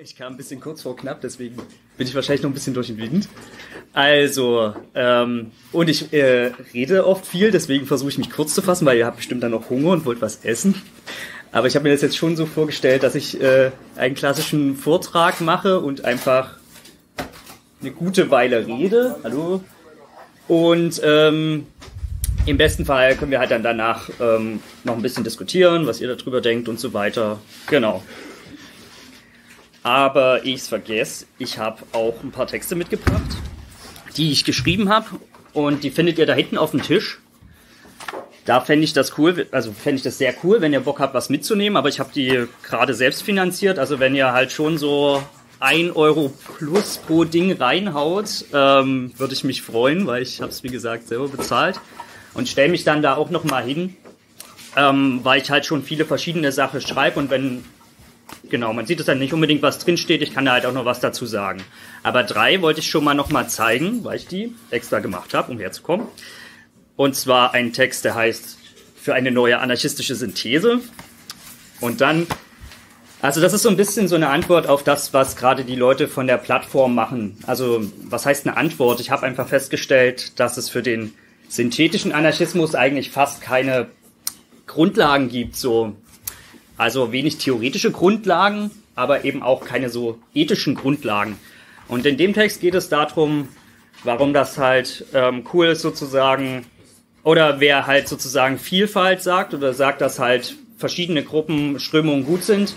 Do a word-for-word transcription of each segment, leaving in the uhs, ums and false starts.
Ich kam ein bisschen kurz vor knapp, deswegen bin ich wahrscheinlich noch ein bisschen durch den Wind. Also, ähm, und ich äh, rede oft viel, deswegen versuche ich mich kurz zu fassen, weil ihr habt bestimmt dann auch Hunger und wollt was essen. Aber ich habe mir das jetzt schon so vorgestellt, dass ich äh, einen klassischen Vortrag mache und einfach eine gute Weile rede. Hallo. Und ähm, im besten Fall können wir halt dann danach ähm, noch ein bisschen diskutieren, was ihr darüber denkt und so weiter. Genau. Aber ich vergesse, ich habe auch ein paar Texte mitgebracht, die ich geschrieben habe, und die findet ihr da hinten auf dem Tisch. Da fände ich das cool, also fände ich das sehr cool, wenn ihr Bock habt, was mitzunehmen, aber ich habe die gerade selbst finanziert, also wenn ihr halt schon so ein Euro plus pro Ding reinhaut, ähm, würde ich mich freuen, weil ich habe es, wie gesagt, selber bezahlt und stelle mich dann da auch nochmal hin, ähm, weil ich halt schon viele verschiedene Sachen schreibe, und wenn... Genau, man sieht es dann nicht unbedingt, was drinsteht. Ich kann da halt auch noch was dazu sagen. Aber drei wollte ich schon mal nochmal zeigen, weil ich die extra gemacht habe, um herzukommen. Und zwar ein Text, der heißt "Für eine neue anarchistische Synthese". Und dann, also das ist so ein bisschen so eine Antwort auf das, was gerade die Leute von der Plattform machen. Also was heißt eine Antwort? Ich habe einfach festgestellt, dass es für den synthetischen Anarchismus eigentlich fast keine Grundlagen gibt, so... Also wenig theoretische Grundlagen, aber eben auch keine so ethischen Grundlagen. Und in dem Text geht es darum, warum das halt ähm, cool ist sozusagen, oder wer halt sozusagen Vielfalt sagt oder sagt, dass halt verschiedene Gruppen, Strömungen gut sind,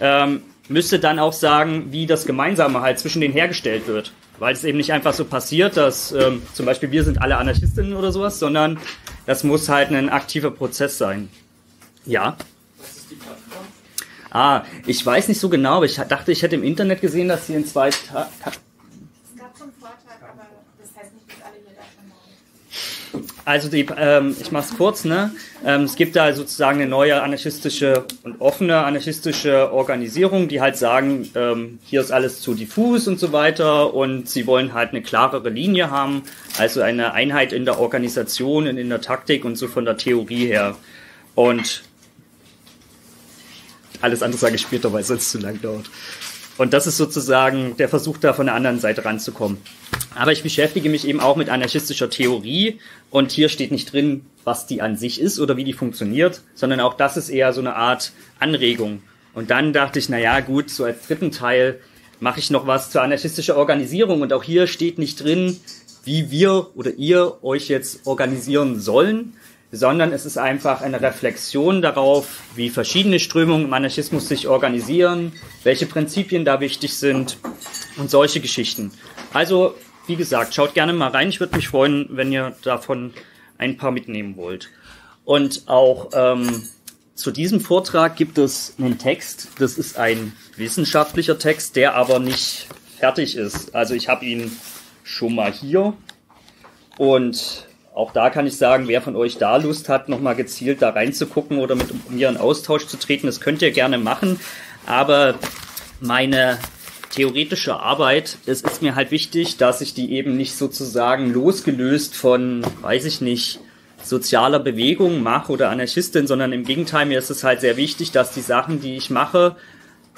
ähm, müsste dann auch sagen, wie das Gemeinsame halt zwischen denen hergestellt wird. Weil es eben nicht einfach so passiert, dass ähm, zum Beispiel wir sind alle Anarchistinnen oder sowas, sondern das muss halt ein aktiver Prozess sein. Ja. Ah, ich weiß nicht so genau, aber ich dachte, ich hätte im Internet gesehen, dass sie in zwei Tagen... Es gab schon einen Vortrag, aber das heißt nicht, dass alle hier davon haben. Also die, ähm, ich mache es kurz, ne? Ähm, es gibt da sozusagen eine neue anarchistische und offene anarchistische Organisation, die halt sagen, ähm, hier ist alles zu diffus und so weiter, und sie wollen halt eine klarere Linie haben, also eine Einheit in der Organisation und in der Taktik und so von der Theorie her. Und... alles andere sage ich später, weil es sonst zu lang dauert. Und das ist sozusagen der Versuch, da von der anderen Seite ranzukommen. Aber ich beschäftige mich eben auch mit anarchistischer Theorie, und hier steht nicht drin, was die an sich ist oder wie die funktioniert, sondern auch das ist eher so eine Art Anregung. Und dann dachte ich, naja gut, so als dritten Teil mache ich noch was zur anarchistischen Organisierung, und auch hier steht nicht drin, wie wir oder ihr euch jetzt organisieren sollen, sondern es ist einfach eine Reflexion darauf, wie verschiedene Strömungen im Anarchismus sich organisieren, welche Prinzipien da wichtig sind und solche Geschichten. Also, wie gesagt, schaut gerne mal rein. Ich würde mich freuen, wenn ihr davon ein paar mitnehmen wollt. Und auch ähm, zu diesem Vortrag gibt es einen Text. Das ist ein wissenschaftlicher Text, der aber nicht fertig ist. Also ich habe ihn schon mal hier, und... auch da kann ich sagen, wer von euch da Lust hat, nochmal gezielt da reinzugucken oder mit mir in Austausch zu treten, das könnt ihr gerne machen. Aber meine theoretische Arbeit, es ist mir halt wichtig, dass ich die eben nicht sozusagen losgelöst von, weiß ich nicht, sozialer Bewegung mache oder Anarchistin, sondern im Gegenteil, mir ist es halt sehr wichtig, dass die Sachen, die ich mache,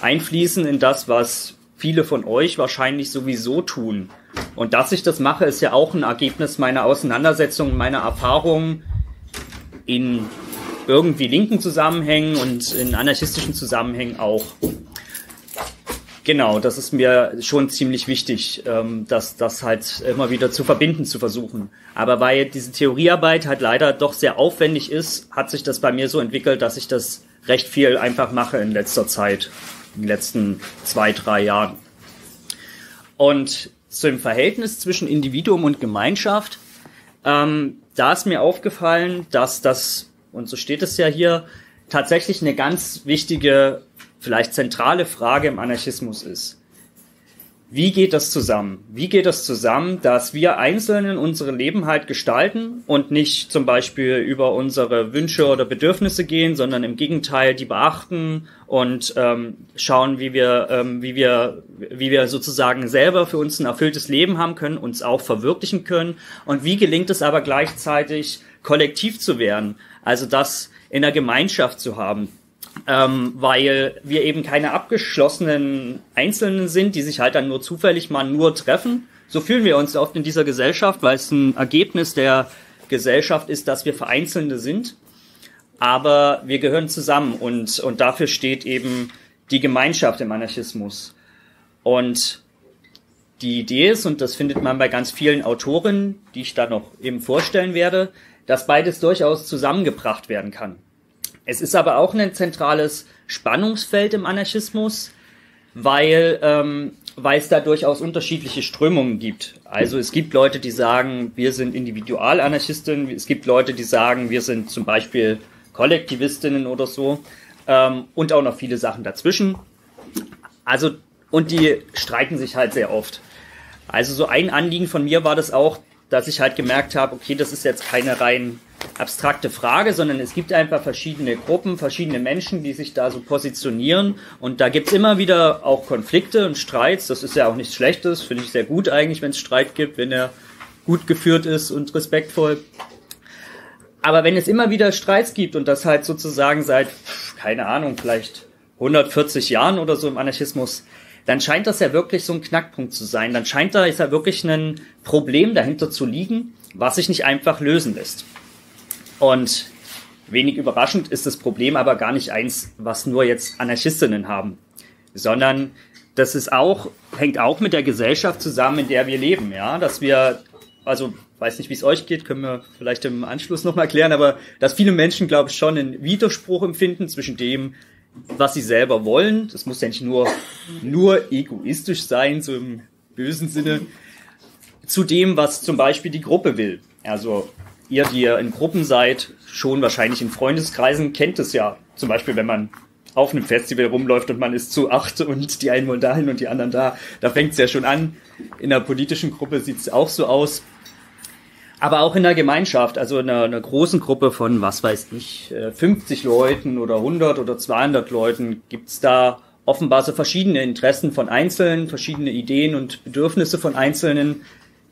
einfließen in das, was viele von euch wahrscheinlich sowieso tun. Und dass ich das mache, ist ja auch ein Ergebnis meiner Auseinandersetzung, meiner Erfahrungen in irgendwie linken Zusammenhängen und in anarchistischen Zusammenhängen auch. Genau, das ist mir schon ziemlich wichtig, dass das halt immer wieder zu verbinden, zu versuchen. Aber weil diese Theoriearbeit halt leider doch sehr aufwendig ist, hat sich das bei mir so entwickelt, dass ich das recht viel einfach mache in letzter Zeit, in den letzten zwei, drei Jahren. Und zum Verhältnis zwischen Individuum und Gemeinschaft, ähm, da ist mir aufgefallen, dass das, und so steht es ja hier, tatsächlich eine ganz wichtige, vielleicht zentrale Frage im Anarchismus ist. Wie geht das zusammen? Wie geht das zusammen, dass wir Einzelnen unsere Leben halt gestalten und nicht zum Beispiel über unsere Wünsche oder Bedürfnisse gehen, sondern im Gegenteil die beachten und ähm, schauen, wie wir, ähm, wie wir, wie wir sozusagen selber für uns ein erfülltes Leben haben können, uns auch verwirklichen können. Und wie gelingt es aber gleichzeitig, kollektiv zu werden? Also das in der Gemeinschaft zu haben. Ähm, weil wir eben keine abgeschlossenen Einzelnen sind, die sich halt dann nur zufällig mal nur treffen. So fühlen wir uns oft in dieser Gesellschaft, weil es ein Ergebnis der Gesellschaft ist, dass wir Vereinzelte sind. Aber wir gehören zusammen und, und dafür steht eben die Gemeinschaft im Anarchismus. Und die Idee ist, und das findet man bei ganz vielen Autorinnen, die ich da noch eben vorstellen werde, dass beides durchaus zusammengebracht werden kann. Es ist aber auch ein zentrales Spannungsfeld im Anarchismus, weil ähm, weil es da durchaus unterschiedliche Strömungen gibt. Also es gibt Leute, die sagen, wir sind Individualanarchistinnen, es gibt Leute, die sagen, wir sind zum Beispiel Kollektivistinnen oder so, ähm, und auch noch viele Sachen dazwischen. Also, und die streiten sich halt sehr oft. Also so ein Anliegen von mir war das auch, dass ich halt gemerkt habe, okay, das ist jetzt keine rein abstrakte Frage, sondern es gibt einfach verschiedene Gruppen, verschiedene Menschen, die sich da so positionieren, und da gibt's immer wieder auch Konflikte und Streits. Das ist ja auch nichts Schlechtes, finde ich sehr gut eigentlich, wenn es Streit gibt, wenn er gut geführt ist und respektvoll. Aber wenn es immer wieder Streits gibt und das halt sozusagen seit, keine Ahnung, vielleicht hundertvierzig Jahren oder so im Anarchismus, dann scheint das ja wirklich so ein Knackpunkt zu sein. Dann scheint da ist ja wirklich ein Problem dahinter zu liegen, was sich nicht einfach lösen lässt. Und wenig überraschend ist das Problem aber gar nicht eins, was nur jetzt Anarchistinnen haben, sondern das ist auch, hängt auch mit der Gesellschaft zusammen, in der wir leben, ja, dass wir, also, weiß nicht, wie es euch geht, können wir vielleicht im Anschluss nochmal erklären, aber dass viele Menschen, glaube ich, schon einen Widerspruch empfinden zwischen dem, was sie selber wollen. Das muss ja nicht nur, nur egoistisch sein, so im bösen Sinne, zu dem, was zum Beispiel die Gruppe will. Also ihr, die ihr in Gruppen seid, schon wahrscheinlich in Freundeskreisen, kennt es ja. Zum Beispiel, wenn man auf einem Festival rumläuft und man ist zu acht und die einen wollen dahin und die anderen da. Da fängt es ja schon an. In der politischen Gruppe sieht es auch so aus. Aber auch in der Gemeinschaft, also in einer, einer großen Gruppe von, was weiß ich, fünfzig Leuten oder hundert oder zweihundert Leuten, gibt's da offenbar so verschiedene Interessen von Einzelnen, verschiedene Ideen und Bedürfnisse von Einzelnen.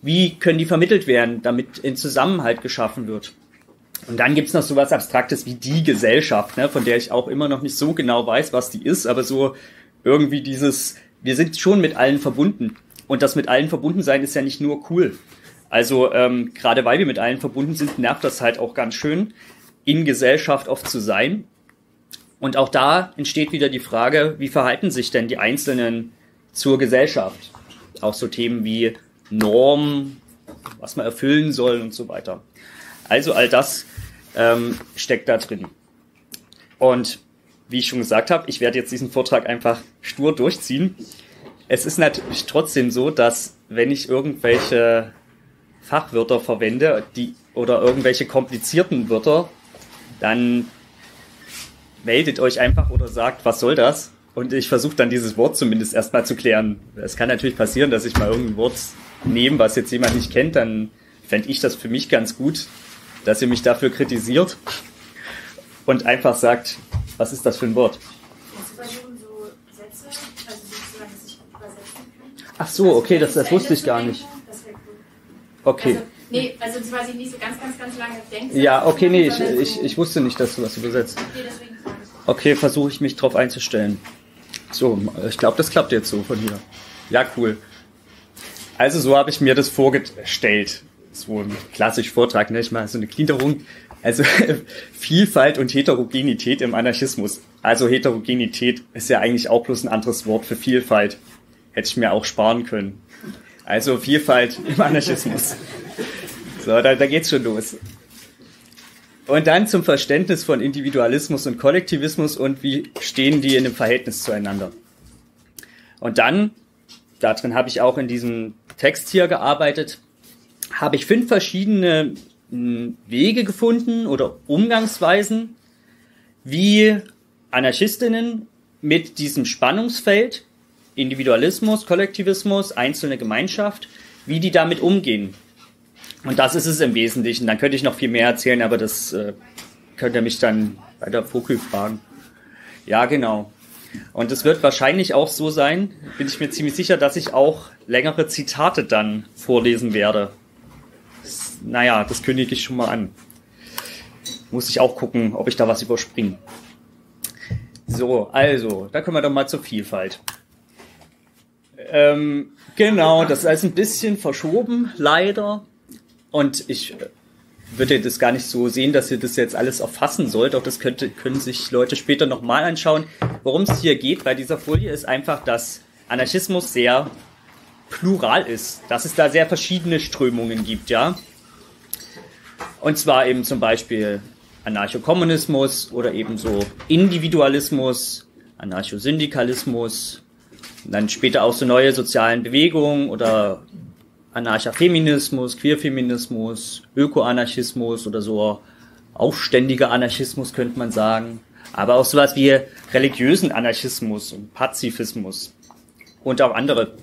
Wie können die vermittelt werden, damit ein Zusammenhalt geschaffen wird? Und dann gibt's noch sowas Abstraktes wie die Gesellschaft, ne, von der ich auch immer noch nicht so genau weiß, was die ist, aber so irgendwie dieses, wir sind schon mit allen verbunden. Und das mit allen verbunden sein ist ja nicht nur cool. Also ähm, gerade weil wir mit allen verbunden sind, nervt das halt auch ganz schön, in Gesellschaft oft zu sein. Und auch da entsteht wieder die Frage, wie verhalten sich denn die Einzelnen zur Gesellschaft? Auch so Themen wie Normen, was man erfüllen soll und so weiter. Also all das ähm, steckt da drin. Und wie ich schon gesagt habe, ich werde jetzt diesen Vortrag einfach stur durchziehen. Es ist natürlich trotzdem so, dass wenn ich irgendwelche Fachwörter verwende, die, oder irgendwelche komplizierten Wörter, dann meldet euch einfach oder sagt, was soll das? Und ich versuche dann dieses Wort zumindest erstmal zu klären. Es kann natürlich passieren, dass ich mal irgendein Wort nehme, was jetzt jemand nicht kennt, dann fände ich das für mich ganz gut, dass ihr mich dafür kritisiert und einfach sagt, was ist das für ein Wort? So Sätze, also sozusagen sich übersetzen können. Ach so, okay, das, das wusste ich gar nicht. Okay. Also, nee, also quasi nicht so ganz, ganz, ganz lange denken. Ja, okay, nee, ich, ich, ich wusste nicht, dass du was übersetzt. Nee, deswegen sage ich. Okay, versuche ich mich drauf einzustellen. So, ich glaube, das klappt jetzt so von hier. Ja, cool. Also so habe ich mir das vorgestellt. So ein klassisch Vortrag, ne? Ich mache so eine Gliederung. Also Vielfalt und Heterogenität im Anarchismus. Also Heterogenität ist ja eigentlich auch bloß ein anderes Wort für Vielfalt. Hätte ich mir auch sparen können. Also Vielfalt im Anarchismus. So, da, da geht's schon los. Und dann zum Verständnis von Individualismus und Kollektivismus und wie stehen die in einem Verhältnis zueinander. Und dann, darin habe ich auch in diesem Text hier gearbeitet, habe ich fünf verschiedene Wege gefunden oder Umgangsweisen, wie Anarchistinnen mit diesem Spannungsfeld Individualismus, Kollektivismus, einzelne Gemeinschaft, wie die damit umgehen. Und das ist es im Wesentlichen. Dann könnte ich noch viel mehr erzählen, aber das äh, könnt ihr mich dann bei der Fokü fragen. Ja, genau. Und es wird wahrscheinlich auch so sein, bin ich mir ziemlich sicher, dass ich auch längere Zitate dann vorlesen werde. Das, naja, das kündige ich schon mal an. Muss ich auch gucken, ob ich da was überspringe. So, also, da kommen wir doch mal zur Vielfalt. Ähm, genau, das ist alles ein bisschen verschoben, leider. Und ich würde das gar nicht so sehen, dass ihr das jetzt alles erfassen sollt. Auch das könnte, können sich Leute später nochmal anschauen, worum es hier geht. Bei dieser Folie ist einfach, dass Anarchismus sehr plural ist. Dass es da sehr verschiedene Strömungen gibt, ja. Und zwar eben zum Beispiel Anarchokommunismus oder eben so Individualismus, Anarchosyndikalismus, und dann später auch so neue sozialen Bewegungen oder Anarchafeminismus, Queerfeminismus, Ökoanarchismus oder so aufständiger Anarchismus könnte man sagen, aber auch sowas wie religiösen Anarchismus und Pazifismus und auch andere.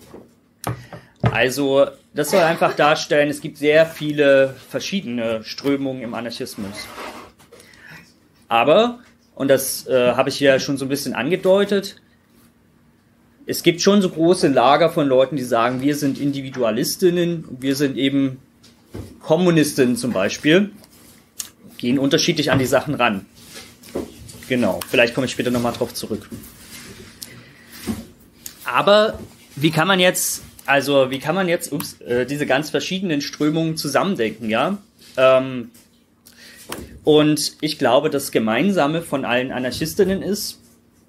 Also das soll einfach darstellen, es gibt sehr viele verschiedene Strömungen im Anarchismus. Aber, und das äh, habe ich hier schon so ein bisschen angedeutet, es gibt schon so große Lager von Leuten, die sagen, wir sind Individualistinnen, wir sind eben Kommunistinnen zum Beispiel, gehen unterschiedlich an die Sachen ran. Genau, vielleicht komme ich später nochmal drauf zurück. Aber wie kann man jetzt, also wie kann man jetzt ups, äh, diese ganz verschiedenen Strömungen zusammendenken, ja? Ähm, Und ich glaube, das Gemeinsame von allen Anarchistinnen ist,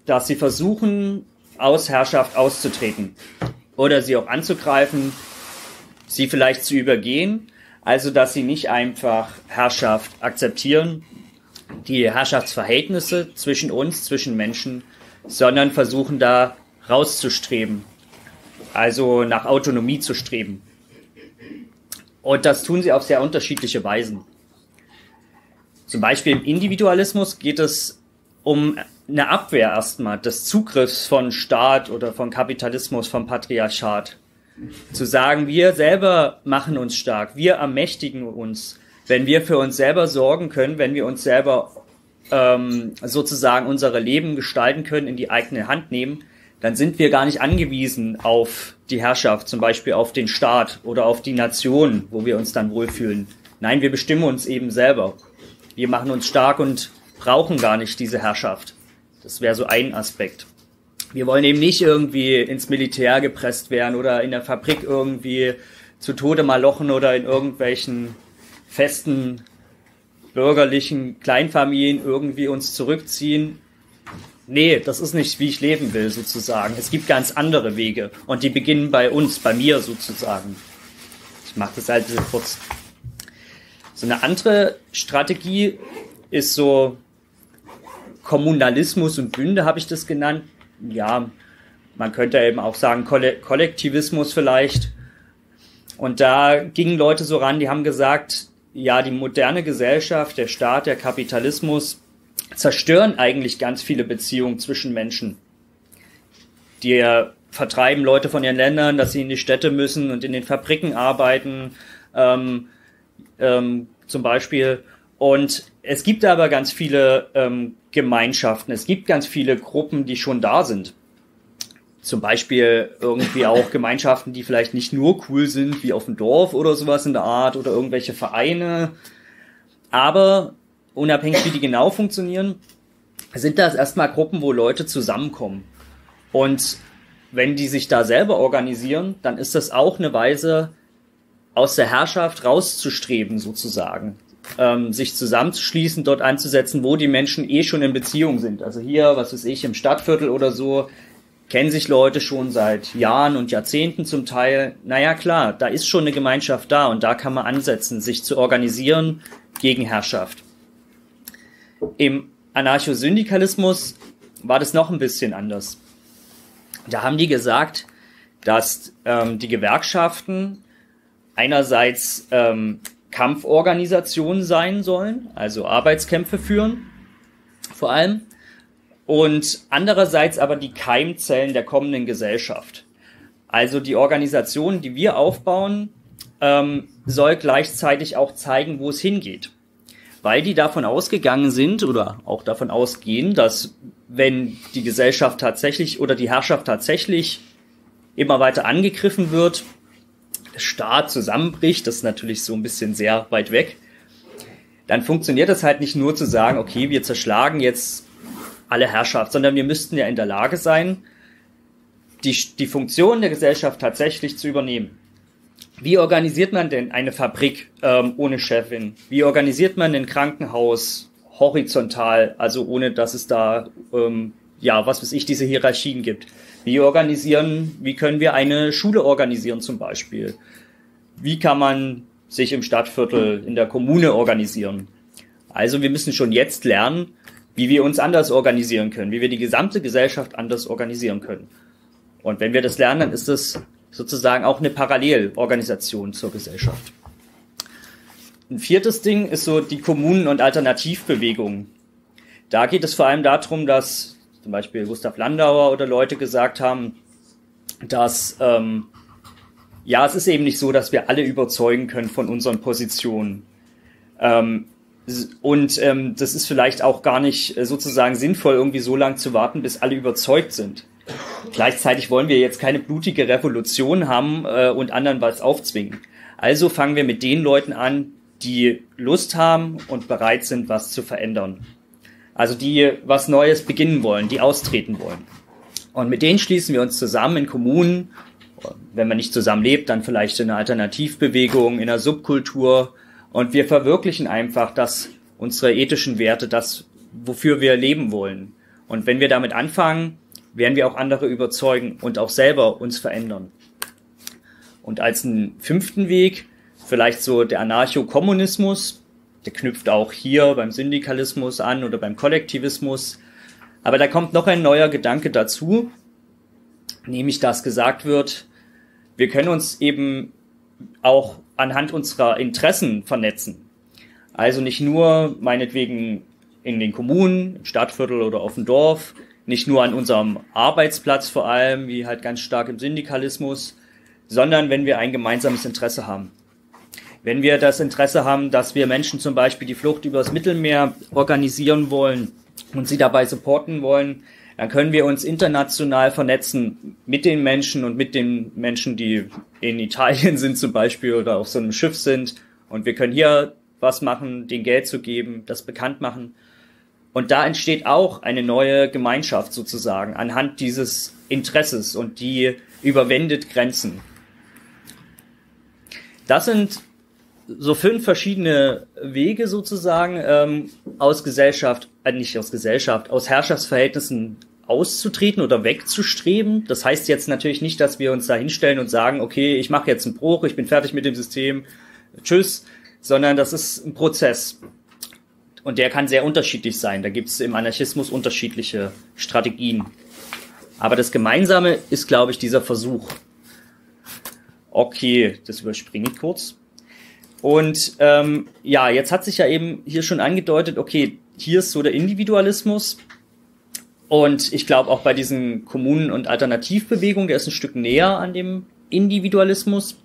dass sie versuchen, aus Herrschaft auszutreten oder sie auch anzugreifen, sie vielleicht zu übergehen. Also, dass sie nicht einfach Herrschaft akzeptieren, die Herrschaftsverhältnisse zwischen uns, zwischen Menschen, sondern versuchen, da rauszustreben, also nach Autonomie zu streben. Und das tun sie auf sehr unterschiedliche Weisen. Zum Beispiel im Individualismus geht es um eine Abwehr erstmal des Zugriffs von Staat oder von Kapitalismus, vom Patriarchat. Zu sagen, wir selber machen uns stark, wir ermächtigen uns, wenn wir für uns selber sorgen können, wenn wir uns selber ähm, sozusagen unsere Leben gestalten können, in die eigene Hand nehmen, dann sind wir gar nicht angewiesen auf die Herrschaft, zum Beispiel auf den Staat oder auf die Nation, wo wir uns dann wohlfühlen. Nein, wir bestimmen uns eben selber. Wir machen uns stark und brauchen gar nicht diese Herrschaft. Das wäre so ein Aspekt. Wir wollen eben nicht irgendwie ins Militär gepresst werden oder in der Fabrik irgendwie zu Tode malochen oder in irgendwelchen festen, bürgerlichen Kleinfamilien irgendwie uns zurückziehen. Nee, das ist nicht, wie ich leben will sozusagen. Es gibt ganz andere Wege und die beginnen bei uns, bei mir sozusagen. Ich mache das halt ein bisschen kurz. So eine andere Strategie ist so Kommunalismus und Bünde, habe ich das genannt. Ja, man könnte eben auch sagen Kollektivismus vielleicht. Und da gingen Leute so ran, die haben gesagt, ja, die moderne Gesellschaft, der Staat, der Kapitalismus zerstören eigentlich ganz viele Beziehungen zwischen Menschen. Die vertreiben Leute von ihren Ländern, dass sie in die Städte müssen und in den Fabriken arbeiten, ähm, Ähm, zum Beispiel. Und es gibt aber ganz viele ähm, Gemeinschaften, es gibt ganz viele Gruppen, die schon da sind. Zum Beispiel irgendwie auch Gemeinschaften, die vielleicht nicht nur cool sind, wie auf dem Dorf oder sowas in der Art oder irgendwelche Vereine. Aber unabhängig, wie die genau funktionieren, sind das erstmal Gruppen, wo Leute zusammenkommen. Und wenn die sich da selber organisieren, dann ist das auch eine Weise, aus der Herrschaft rauszustreben sozusagen, ähm, sich zusammenzuschließen, dort anzusetzen, wo die Menschen eh schon in Beziehung sind. Also hier, was weiß ich, im Stadtviertel oder so, kennen sich Leute schon seit Jahren und Jahrzehnten zum Teil. Naja, klar, da ist schon eine Gemeinschaft da und da kann man ansetzen, sich zu organisieren gegen Herrschaft. Im Anarchosyndikalismus war das noch ein bisschen anders. Da haben die gesagt, dass ähm, die Gewerkschaften einerseits ähm, Kampforganisationen sein sollen, also Arbeitskämpfe führen, vor allem, und andererseits aber die Keimzellen der kommenden Gesellschaft. Also die Organisation, die wir aufbauen, ähm, soll gleichzeitig auch zeigen, wo es hingeht. Weil die davon ausgegangen sind oder auch davon ausgehen, dass wenn die Gesellschaft tatsächlich oder die Herrschaft tatsächlich immer weiter angegriffen wird, Staat zusammenbricht, das ist natürlich so ein bisschen sehr weit weg, dann funktioniert das halt nicht nur zu sagen, okay, wir zerschlagen jetzt alle Herrschaft, sondern wir müssten ja in der Lage sein, die, die Funktion der Gesellschaft tatsächlich zu übernehmen. Wie organisiert man denn eine Fabrik ähm, ohne Chefin? Wie organisiert man ein Krankenhaus horizontal, also ohne dass es da, ähm, ja, was weiß ich, diese Hierarchien gibt? Wie organisieren, wie können wir eine Schule organisieren zum Beispiel? Wie kann man sich im Stadtviertel, in der Kommune organisieren? Also wir müssen schon jetzt lernen, wie wir uns anders organisieren können, wie wir die gesamte Gesellschaft anders organisieren können. Und wenn wir das lernen, dann ist das sozusagen auch eine Parallelorganisation zur Gesellschaft. Ein viertes Ding ist so die Kommunen- und Alternativbewegungen. Da geht es vor allem darum, dass zum Beispiel Gustav Landauer oder Leute gesagt haben, dass ähm, ja, es ist eben nicht so, dass wir alle überzeugen können von unseren Positionen. Ähm, und ähm, das ist vielleicht auch gar nicht äh, sozusagen sinnvoll, irgendwie so lange zu warten, bis alle überzeugt sind. Gleichzeitig wollen wir jetzt keine blutige Revolution haben äh, und anderen was aufzwingen. Also fangen wir mit den Leuten an, die Lust haben und bereit sind, was zu verändern. Also die was Neues beginnen wollen, die austreten wollen. Und mit denen schließen wir uns zusammen in Kommunen. Wenn man nicht zusammen lebt, dann vielleicht in einer Alternativbewegung, in einer Subkultur. Und wir verwirklichen einfach das, unsere ethischen Werte, das, wofür wir leben wollen. Und wenn wir damit anfangen, werden wir auch andere überzeugen und auch selber uns verändern. Und als einen fünften Weg, vielleicht so der Anarcho-Kommunismus, der knüpft auch hier beim Syndikalismus an oder beim Kollektivismus. Aber da kommt noch ein neuer Gedanke dazu, nämlich dass gesagt wird, wir können uns eben auch anhand unserer Interessen vernetzen. Also nicht nur meinetwegen in den Kommunen, im Stadtviertel oder auf dem Dorf, nicht nur an unserem Arbeitsplatz vor allem, wie halt ganz stark im Syndikalismus, sondern wenn wir ein gemeinsames Interesse haben. Wenn wir das Interesse haben, dass wir Menschen zum Beispiel die Flucht übers Mittelmeer organisieren wollen und sie dabei supporten wollen, dann können wir uns international vernetzen mit den Menschen und mit den Menschen, die in Italien sind zum Beispiel oder auf so einem Schiff sind. Und wir können hier was machen, denen Geld zu geben, das bekannt machen. Und da entsteht auch eine neue Gemeinschaft sozusagen anhand dieses Interesses und die überwindet Grenzen. Das sind so fünf verschiedene Wege sozusagen ähm, aus Gesellschaft, äh, nicht aus Gesellschaft, aus Herrschaftsverhältnissen auszutreten oder wegzustreben. Das heißt jetzt natürlich nicht, dass wir uns da hinstellen und sagen, okay, ich mache jetzt einen Bruch, ich bin fertig mit dem System, tschüss, sondern das ist ein Prozess. Und der kann sehr unterschiedlich sein. Da gibt es im Anarchismus unterschiedliche Strategien. Aber das Gemeinsame ist, glaube ich, dieser Versuch. Okay, das überspringe ich kurz. Und ähm, ja, jetzt hat sich ja eben hier schon angedeutet, okay, hier ist so der Individualismus. Und ich glaube auch bei diesen Kommunen- und Alternativbewegungen, der ist ein Stück näher an dem Individualismus.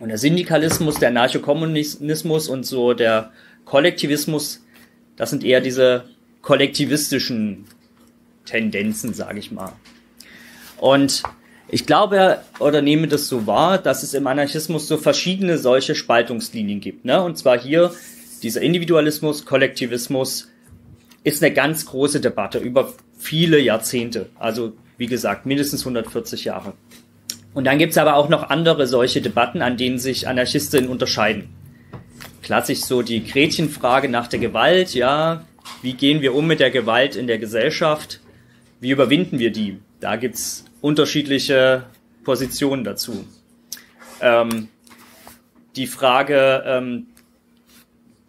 Und der Syndikalismus, der Anarchokommunismus und so der Kollektivismus, das sind eher diese kollektivistischen Tendenzen, sage ich mal. Und ich glaube, oder nehme das so wahr, dass es im Anarchismus so verschiedene solche Spaltungslinien gibt, ne? Und zwar hier, dieser Individualismus, Kollektivismus ist eine ganz große Debatte über viele Jahrzehnte. Also, wie gesagt, mindestens hundertvierzig Jahre. Und dann gibt es aber auch noch andere solche Debatten, an denen sich Anarchistinnen unterscheiden. Klassisch so die Gretchenfrage nach der Gewalt, ja, wie gehen wir um mit der Gewalt in der Gesellschaft, wie überwinden wir die? Da gibt's unterschiedliche Positionen dazu. Ähm, die Frage ähm,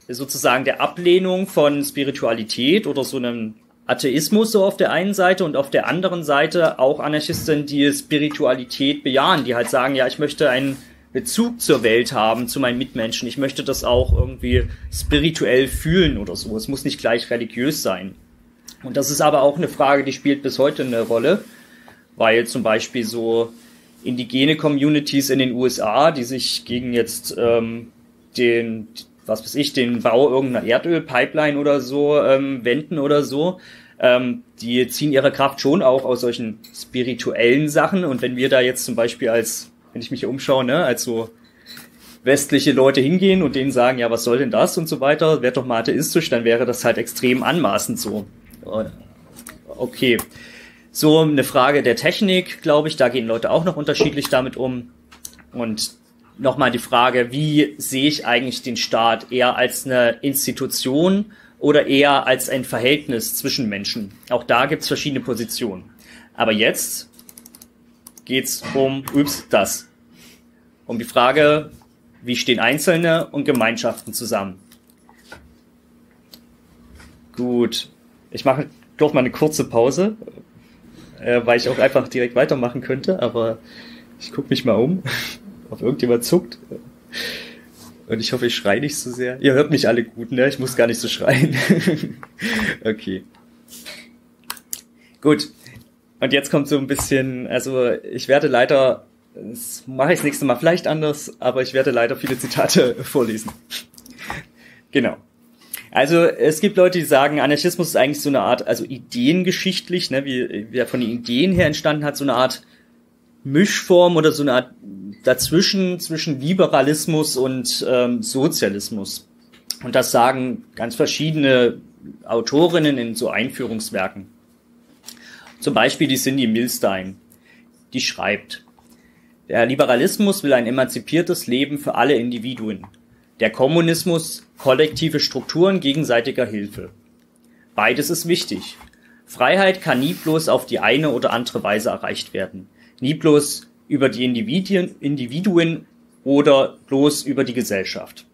sozusagen der Ablehnung von Spiritualität oder so einem Atheismus so auf der einen Seite und auf der anderen Seite auch Anarchisten, die Spiritualität bejahen, die halt sagen, ja, ich möchte einen Bezug zur Welt haben, zu meinen Mitmenschen. Ich möchte das auch irgendwie spirituell fühlen oder so. Es muss nicht gleich religiös sein. Und das ist aber auch eine Frage, die spielt bis heute eine Rolle, weil zum Beispiel so indigene Communities in den U S A, die sich gegen jetzt ähm, den, was weiß ich, den Bau irgendeiner Erdölpipeline oder so ähm, wenden oder so, ähm, die ziehen ihre Kraft schon auch aus solchen spirituellen Sachen. Und wenn wir da jetzt zum Beispiel als wenn ich mich hier umschaue, ne, als so westliche Leute hingehen und denen sagen, ja, was soll denn das und so weiter, wäre doch mal atheistisch, dann wäre das halt extrem anmaßend so. okay. So eine Frage der Technik, glaube ich, da gehen Leute auch noch unterschiedlich damit um. Und nochmal die Frage, wie sehe ich eigentlich den Staat? Eher als eine Institution oder eher als ein Verhältnis zwischen Menschen? Auch da gibt es verschiedene Positionen. Aber jetzt geht's um übst das. Um die Frage, wie stehen Einzelne und Gemeinschaften zusammen? Gut, ich mache doch mal eine kurze Pause, äh, weil ich auch einfach direkt weitermachen könnte, aber ich gucke mich mal um, ob irgendjemand zuckt. Und ich hoffe, ich schreie nicht so sehr. Ihr hört mich alle gut, ne? Ich muss gar nicht so schreien. Okay. Gut. Und jetzt kommt so ein bisschen, also ich werde leider, das mache ich das nächste Mal vielleicht anders, aber ich werde leider viele Zitate vorlesen. Genau. Also es gibt Leute, die sagen, Anarchismus ist eigentlich so eine Art, also ideengeschichtlich, ne, wie, wie er von den Ideen her entstanden hat, so eine Art Mischform oder so eine Art dazwischen, zwischen Liberalismus und ähm, Sozialismus. Und das sagen ganz verschiedene Autorinnen in so Einführungswerken. Zum Beispiel die Cindy Milstein, die schreibt, der Liberalismus will ein emanzipiertes Leben für alle Individuen. Der Kommunismus kollektive Strukturen gegenseitiger Hilfe. Beides ist wichtig. Freiheit kann nie bloß auf die eine oder andere Weise erreicht werden. Nie bloß über die Individuen, Individuen oder bloß über die Gesellschaft.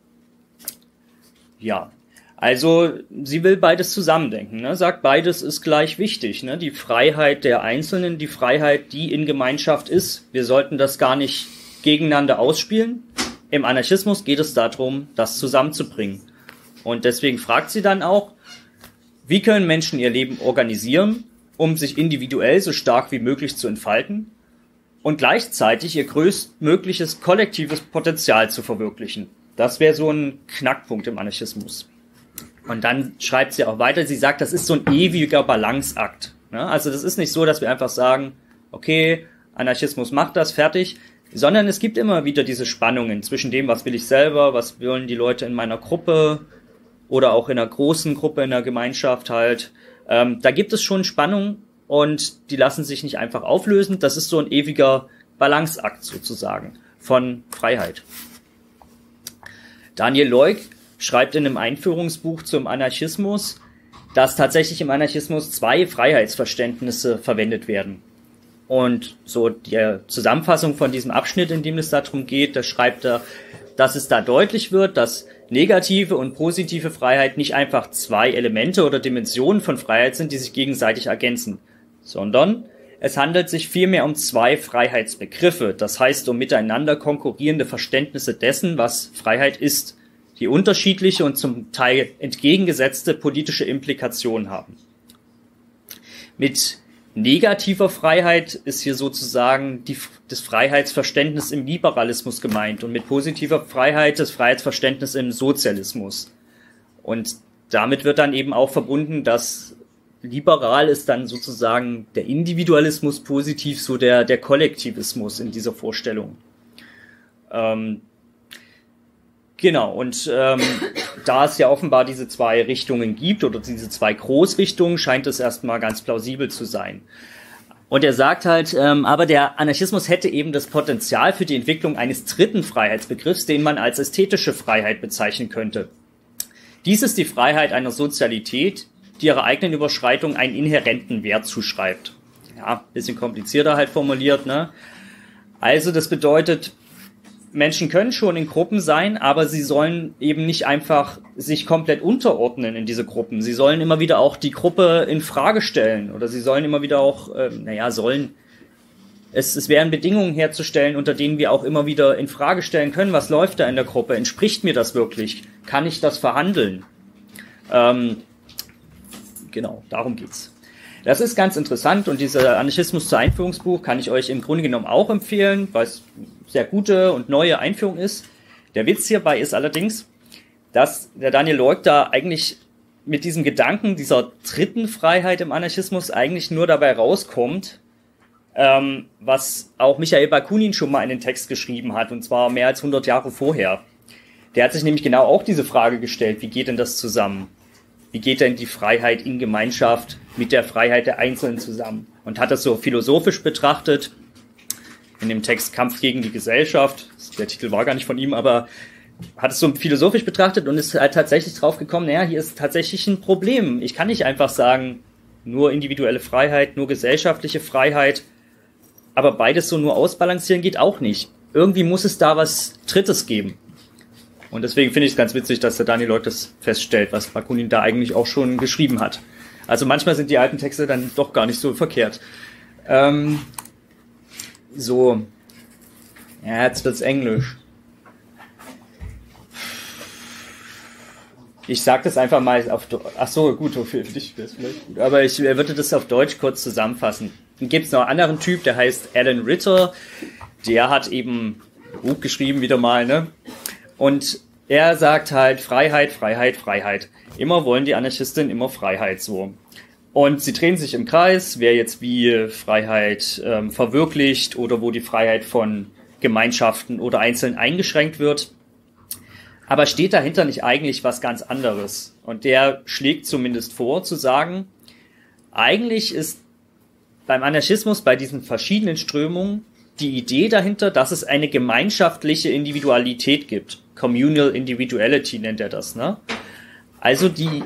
Ja. Also sie will beides zusammendenken, ne? Sagt, beides ist gleich wichtig, ne? Die Freiheit der Einzelnen, die Freiheit, die in Gemeinschaft ist. Wir sollten das gar nicht gegeneinander ausspielen. Im Anarchismus geht es darum, das zusammenzubringen. Und deswegen fragt sie dann auch, wie können Menschen ihr Leben organisieren, um sich individuell so stark wie möglich zu entfalten und gleichzeitig ihr größtmögliches kollektives Potenzial zu verwirklichen. Das wäre so ein Knackpunkt im Anarchismus. Und dann schreibt sie auch weiter, sie sagt, das ist so ein ewiger Balanceakt. Ne? Also das ist nicht so, dass wir einfach sagen, okay, Anarchismus macht das, fertig, sondern es gibt immer wieder diese Spannungen zwischen dem, was will ich selber, was wollen die Leute in meiner Gruppe oder auch in einer großen Gruppe, in einer Gemeinschaft halt. Ähm, da gibt es schon Spannungen und die lassen sich nicht einfach auflösen. Das ist so ein ewiger Balanceakt sozusagen von Freiheit. Daniel Leuk schreibt in einem Einführungsbuch zum Anarchismus, dass tatsächlich im Anarchismus zwei Freiheitsverständnisse verwendet werden. Und so die Zusammenfassung von diesem Abschnitt, in dem es darum geht, da schreibt er, dass es da deutlich wird, dass negative und positive Freiheit nicht einfach zwei Elemente oder Dimensionen von Freiheit sind, die sich gegenseitig ergänzen, sondern es handelt sich vielmehr um zwei Freiheitsbegriffe, das heißt um miteinander konkurrierende Verständnisse dessen, was Freiheit ist, die unterschiedliche und zum Teil entgegengesetzte politische Implikationen haben. Mit negativer Freiheit ist hier sozusagen die, das Freiheitsverständnis im Liberalismus gemeint und mit positiver Freiheit das Freiheitsverständnis im Sozialismus. Und damit wird dann eben auch verbunden, dass liberal ist dann sozusagen der Individualismus, positiv so der, der Kollektivismus in dieser Vorstellung. Ähm, Genau, und ähm, da es ja offenbar diese zwei Richtungen gibt oder diese zwei Großrichtungen, scheint es erstmal ganz plausibel zu sein. Und er sagt halt, ähm, aber der Anarchismus hätte eben das Potenzial für die Entwicklung eines dritten Freiheitsbegriffs, den man als ästhetische Freiheit bezeichnen könnte. Dies ist die Freiheit einer Sozialität, die ihrer eigenen Überschreitung einen inhärenten Wert zuschreibt. Ja, bisschen komplizierter halt formuliert, ne? Also das bedeutet, Menschen können schon in Gruppen sein, aber sie sollen eben nicht einfach sich komplett unterordnen in diese Gruppen. Sie sollen immer wieder auch die Gruppe in Frage stellen oder sie sollen immer wieder auch, äh, naja, sollen, es, es wären Bedingungen herzustellen, unter denen wir auch immer wieder in Frage stellen können, was läuft da in der Gruppe, entspricht mir das wirklich, kann ich das verhandeln? Ähm, genau, darum geht's. Das ist ganz interessant und dieser Anarchismus zur Einführungsbuch kann ich euch im Grunde genommen auch empfehlen, weil es sehr gute und neue Einführung ist. Der Witz hierbei ist allerdings, dass der Daniel Leuk da eigentlich mit diesem Gedanken dieser dritten Freiheit im Anarchismus eigentlich nur dabei rauskommt, ähm, was auch Michael Bakunin schon mal in den Text geschrieben hat, und zwar mehr als hundert Jahre vorher. Der hat sich nämlich genau auch diese Frage gestellt, wie geht denn das zusammen? wie geht denn die Freiheit in Gemeinschaft mit der Freiheit der Einzelnen zusammen? Und hat das so philosophisch betrachtet, in dem Text Kampf gegen die Gesellschaft, der Titel war gar nicht von ihm, aber hat es so philosophisch betrachtet und ist halt tatsächlich drauf gekommen, naja, hier ist tatsächlich ein Problem. Ich kann nicht einfach sagen, nur individuelle Freiheit, nur gesellschaftliche Freiheit, aber beides so nur ausbalancieren geht auch nicht. Irgendwie muss es da was Drittes geben. Und deswegen finde ich es ganz witzig, dass der Daniel Leuk das feststellt, was Bakunin da eigentlich auch schon geschrieben hat. Also manchmal sind die alten Texte dann doch gar nicht so verkehrt. Ähm, so, ja, jetzt wird's Englisch. Ich sag das einfach mal auf Deutsch. Ach so, gut, für dich wäre es vielleicht gut. Aber ich würde das auf Deutsch kurz zusammenfassen. Dann gibt's noch einen anderen Typ, der heißt Alan Ritter. Der hat eben ein Buch geschrieben, wieder mal, ne? Und er sagt halt Freiheit, Freiheit, Freiheit. Immer wollen die Anarchisten immer Freiheit, so. Und sie drehen sich im Kreis, wer jetzt wie Freiheit ähm, verwirklicht oder wo die Freiheit von Gemeinschaften oder Einzelnen eingeschränkt wird. Aber steht dahinter nicht eigentlich was ganz anderes? Und der schlägt zumindest vor, zu sagen, eigentlich ist beim Anarchismus, bei diesen verschiedenen Strömungen, die Idee dahinter, dass es eine gemeinschaftliche Individualität gibt. Communal Individuality nennt er das, ne? Also die,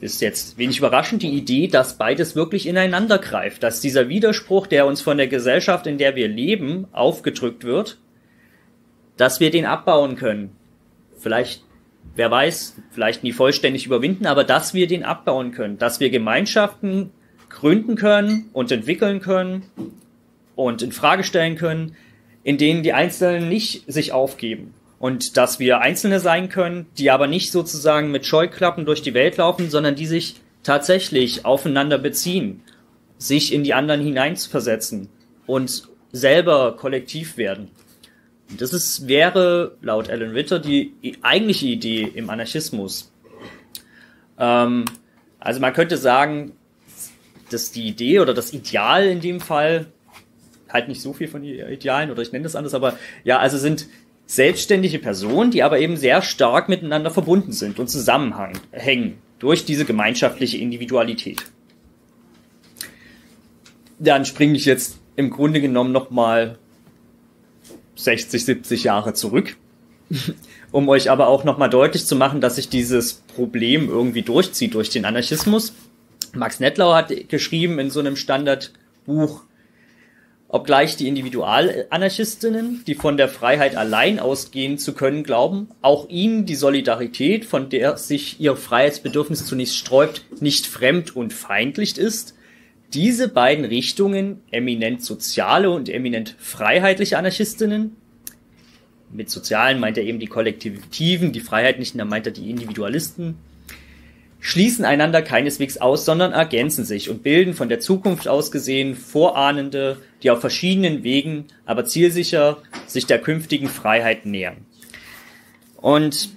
ist jetzt wenig überraschend, die Idee, dass beides wirklich ineinander greift, dass dieser Widerspruch, der uns von der Gesellschaft, in der wir leben, aufgedrückt wird, dass wir den abbauen können. Vielleicht, wer weiß, vielleicht nie vollständig überwinden, aber dass wir den abbauen können, dass wir Gemeinschaften gründen können und entwickeln können und in Frage stellen können, in denen die Einzelnen nicht sich aufgeben. Und dass wir Einzelne sein können, die aber nicht sozusagen mit Scheuklappen durch die Welt laufen, sondern die sich tatsächlich aufeinander beziehen, sich in die anderen hineinzuversetzen und selber kollektiv werden. Und das ist, wäre laut Alan Ritter die eigentliche Idee im Anarchismus. Ähm, also man könnte sagen, dass die Idee oder das Ideal in dem Fall, halt nicht so viel von den Idealen, oder ich nenne das anders, aber ja, also sind selbstständige Personen, die aber eben sehr stark miteinander verbunden sind und zusammenhängen durch diese gemeinschaftliche Individualität. Dann springe ich jetzt im Grunde genommen nochmal sechzig, siebzig Jahre zurück, um euch aber auch nochmal deutlich zu machen, dass sich dieses Problem irgendwie durchzieht durch den Anarchismus. Max Nettlauer hat geschrieben in so einem Standardbuch, obgleich die Individualanarchistinnen, die von der Freiheit allein ausgehen zu können glauben, auch ihnen die Solidarität, von der sich ihr Freiheitsbedürfnis zunächst sträubt, nicht fremd und feindlich ist, diese beiden Richtungen, eminent soziale und eminent freiheitliche Anarchistinnen, mit sozialen meint er eben die Kollektiven, die freiheitlichen, da meint er die Individualisten, schließen einander keineswegs aus, sondern ergänzen sich und bilden von der Zukunft aus gesehen Vorahnende, die auf verschiedenen Wegen, aber zielsicher sich der künftigen Freiheit nähern. Und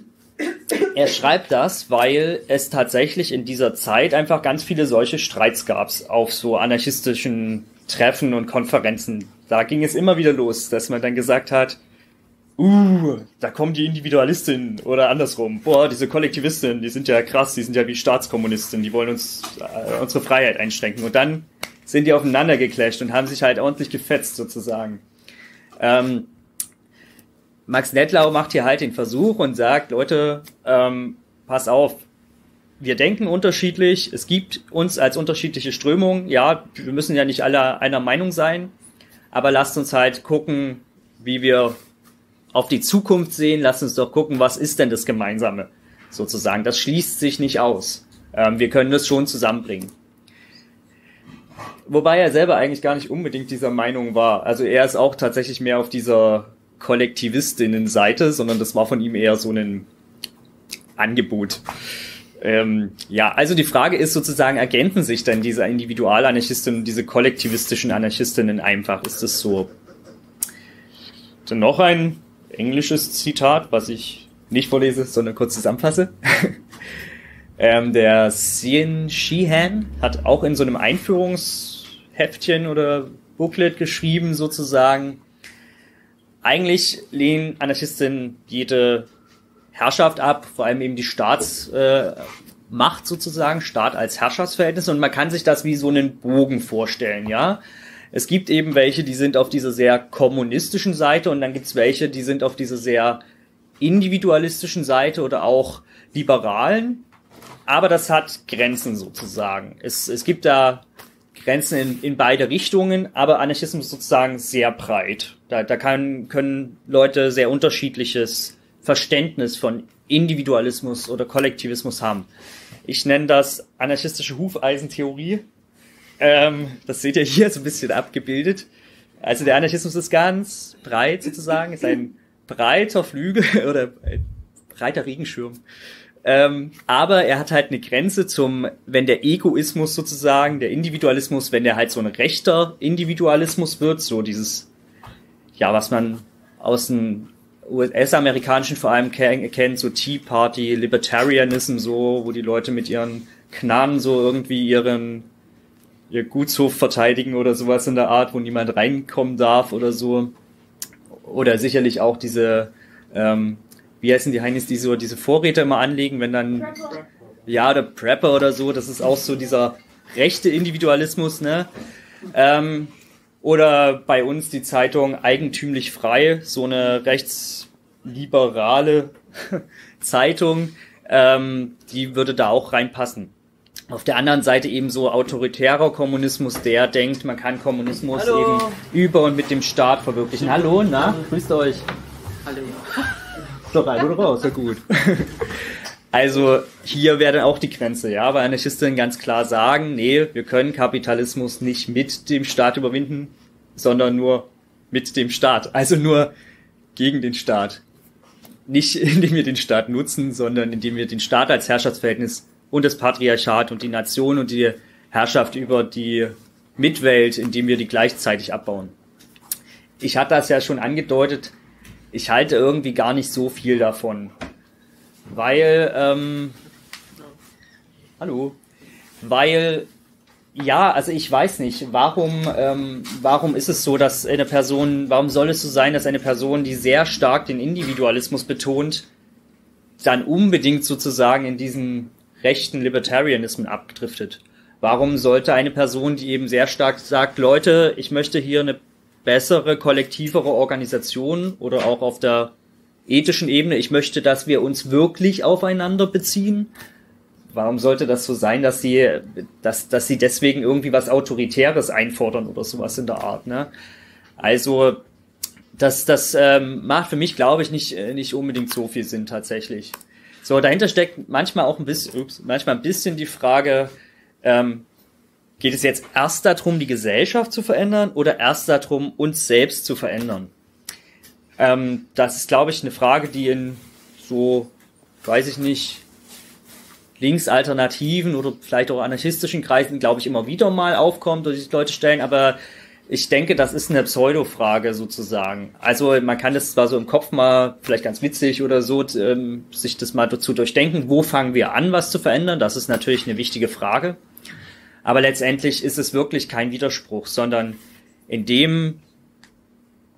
er schreibt das, weil es tatsächlich in dieser Zeit einfach ganz viele solche Streits gab auf so anarchistischen Treffen und Konferenzen. Da ging es immer wieder los, dass man dann gesagt hat, Uh, da kommen die Individualistinnen oder andersrum. Boah, diese Kollektivistinnen, die sind ja krass, die sind ja wie Staatskommunisten, die wollen uns äh, unsere Freiheit einschränken. Und dann sind die aufeinander geclasht und haben sich halt ordentlich gefetzt sozusagen. Ähm, Max Nettlau macht hier halt den Versuch und sagt, Leute, ähm, pass auf, wir denken unterschiedlich, es gibt uns als unterschiedliche Strömungen. Ja, wir müssen ja nicht alle einer Meinung sein, aber lasst uns halt gucken, wie wir auf die Zukunft sehen, lasst uns doch gucken, was ist denn das Gemeinsame, sozusagen. Das schließt sich nicht aus. Ähm, wir können das schon zusammenbringen. Wobei er selber eigentlich gar nicht unbedingt dieser Meinung war. Also er ist auch tatsächlich mehr auf dieser Kollektivistinnen-Seite, sondern das war von ihm eher so ein Angebot. Ähm, ja, also die Frage ist sozusagen, ergänzen sich denn diese Individualanarchistinnen und diese kollektivistischen Anarchistinnen einfach? Ist das so? Dann noch ein englisches Zitat, was ich nicht vorlese, sondern kurz zusammenfasse. ähm, der Sean Sheehan hat auch in so einem Einführungsheftchen oder Booklet geschrieben sozusagen, eigentlich lehnen Anarchisten jede Herrschaft ab, vor allem eben die Staats, äh, Macht sozusagen, Staat als Herrschaftsverhältnis, und man kann sich das wie so einen Bogen vorstellen, ja. Es gibt eben welche, die sind auf dieser sehr kommunistischen Seite, und dann gibt's welche, die sind auf dieser sehr individualistischen Seite oder auch liberalen. Aber das hat Grenzen sozusagen. Es, es gibt da Grenzen in, in beide Richtungen, aber Anarchismus ist sozusagen sehr breit. Da, da kann, können Leute sehr unterschiedliches Verständnis von Individualismus oder Kollektivismus haben. Ich nenne das anarchistische Hufeisentheorie. Ähm, das seht ihr hier so ein bisschen abgebildet. Also der Anarchismus ist ganz breit sozusagen, ist ein breiter Flügel oder ein breiter Regenschirm. Ähm, aber er hat halt eine Grenze zum, wenn der Egoismus sozusagen, der Individualismus, wenn der halt so ein rechter Individualismus wird, so dieses, ja, was man aus dem U S-amerikanischen vor allem kennt, so Tea Party, Libertarianism, so, wo die Leute mit ihren Knarren so irgendwie ihren, ihr Gutshof verteidigen oder sowas in der Art, wo niemand reinkommen darf oder so. Oder sicherlich auch diese, ähm, wie heißen die Heinis, die so diese Vorräte immer anlegen, wenn dann, Prepper. Ja, der Prepper oder so, das ist auch so dieser rechte Individualismus, ne? Ähm, oder bei uns die Zeitung Eigentümlich Frei, so eine rechtsliberale Zeitung, ähm, die würde da auch reinpassen. Auf der anderen Seite eben so autoritärer Kommunismus, der denkt, man kann Kommunismus Hallo. eben über und mit dem Staat verwirklichen. Hallo, na, grüßt euch. Hallo. Doch rein oder raus, ja gut. Also hier wäre dann auch die Grenze, ja, weil Anarchisten ganz klar sagen, nee, wir können Kapitalismus nicht mit dem Staat überwinden, sondern nur mit dem Staat, also nur gegen den Staat. Nicht indem wir den Staat nutzen, sondern indem wir den Staat als Herrschaftsverhältnis und das Patriarchat und die Nation und die Herrschaft über die Mitwelt, indem wir die gleichzeitig abbauen. Ich hatte das ja schon angedeutet, ich halte irgendwie gar nicht so viel davon, weil, ähm, hallo, weil, ja, also ich weiß nicht, warum, ähm, warum ist es so, dass eine Person, warum soll es so sein, dass eine Person, die sehr stark den Individualismus betont, dann unbedingt sozusagen in diesen rechten Libertarianismen abgedriftet? Warum sollte eine Person, die eben sehr stark sagt, Leute, ich möchte hier eine bessere, kollektivere Organisation oder auch auf der ethischen Ebene, ich möchte, dass wir uns wirklich aufeinander beziehen. Warum sollte das so sein, dass sie, dass, dass sie deswegen irgendwie was Autoritäres einfordern oder sowas in der Art, ne? Also, das, das ähm, macht für mich, glaube ich, nicht, nicht unbedingt so viel Sinn tatsächlich. So, dahinter steckt manchmal auch ein bisschen, ups, manchmal ein bisschen die Frage, ähm, geht es jetzt erst darum, die Gesellschaft zu verändern oder erst darum, uns selbst zu verändern? Ähm, das ist, glaube ich, eine Frage, die in so, weiß ich nicht, linksalternativen oder vielleicht auch anarchistischen Kreisen, glaube ich, immer wieder mal aufkommt oder sich Leute stellen. Aber ich denke, das ist eine Pseudo-Frage sozusagen. Also man kann das zwar so im Kopf mal, vielleicht ganz witzig oder so, ähm, sich das mal dazu durchdenken, wo fangen wir an, was zu verändern? Das ist natürlich eine wichtige Frage. Aber letztendlich ist es wirklich kein Widerspruch, sondern indem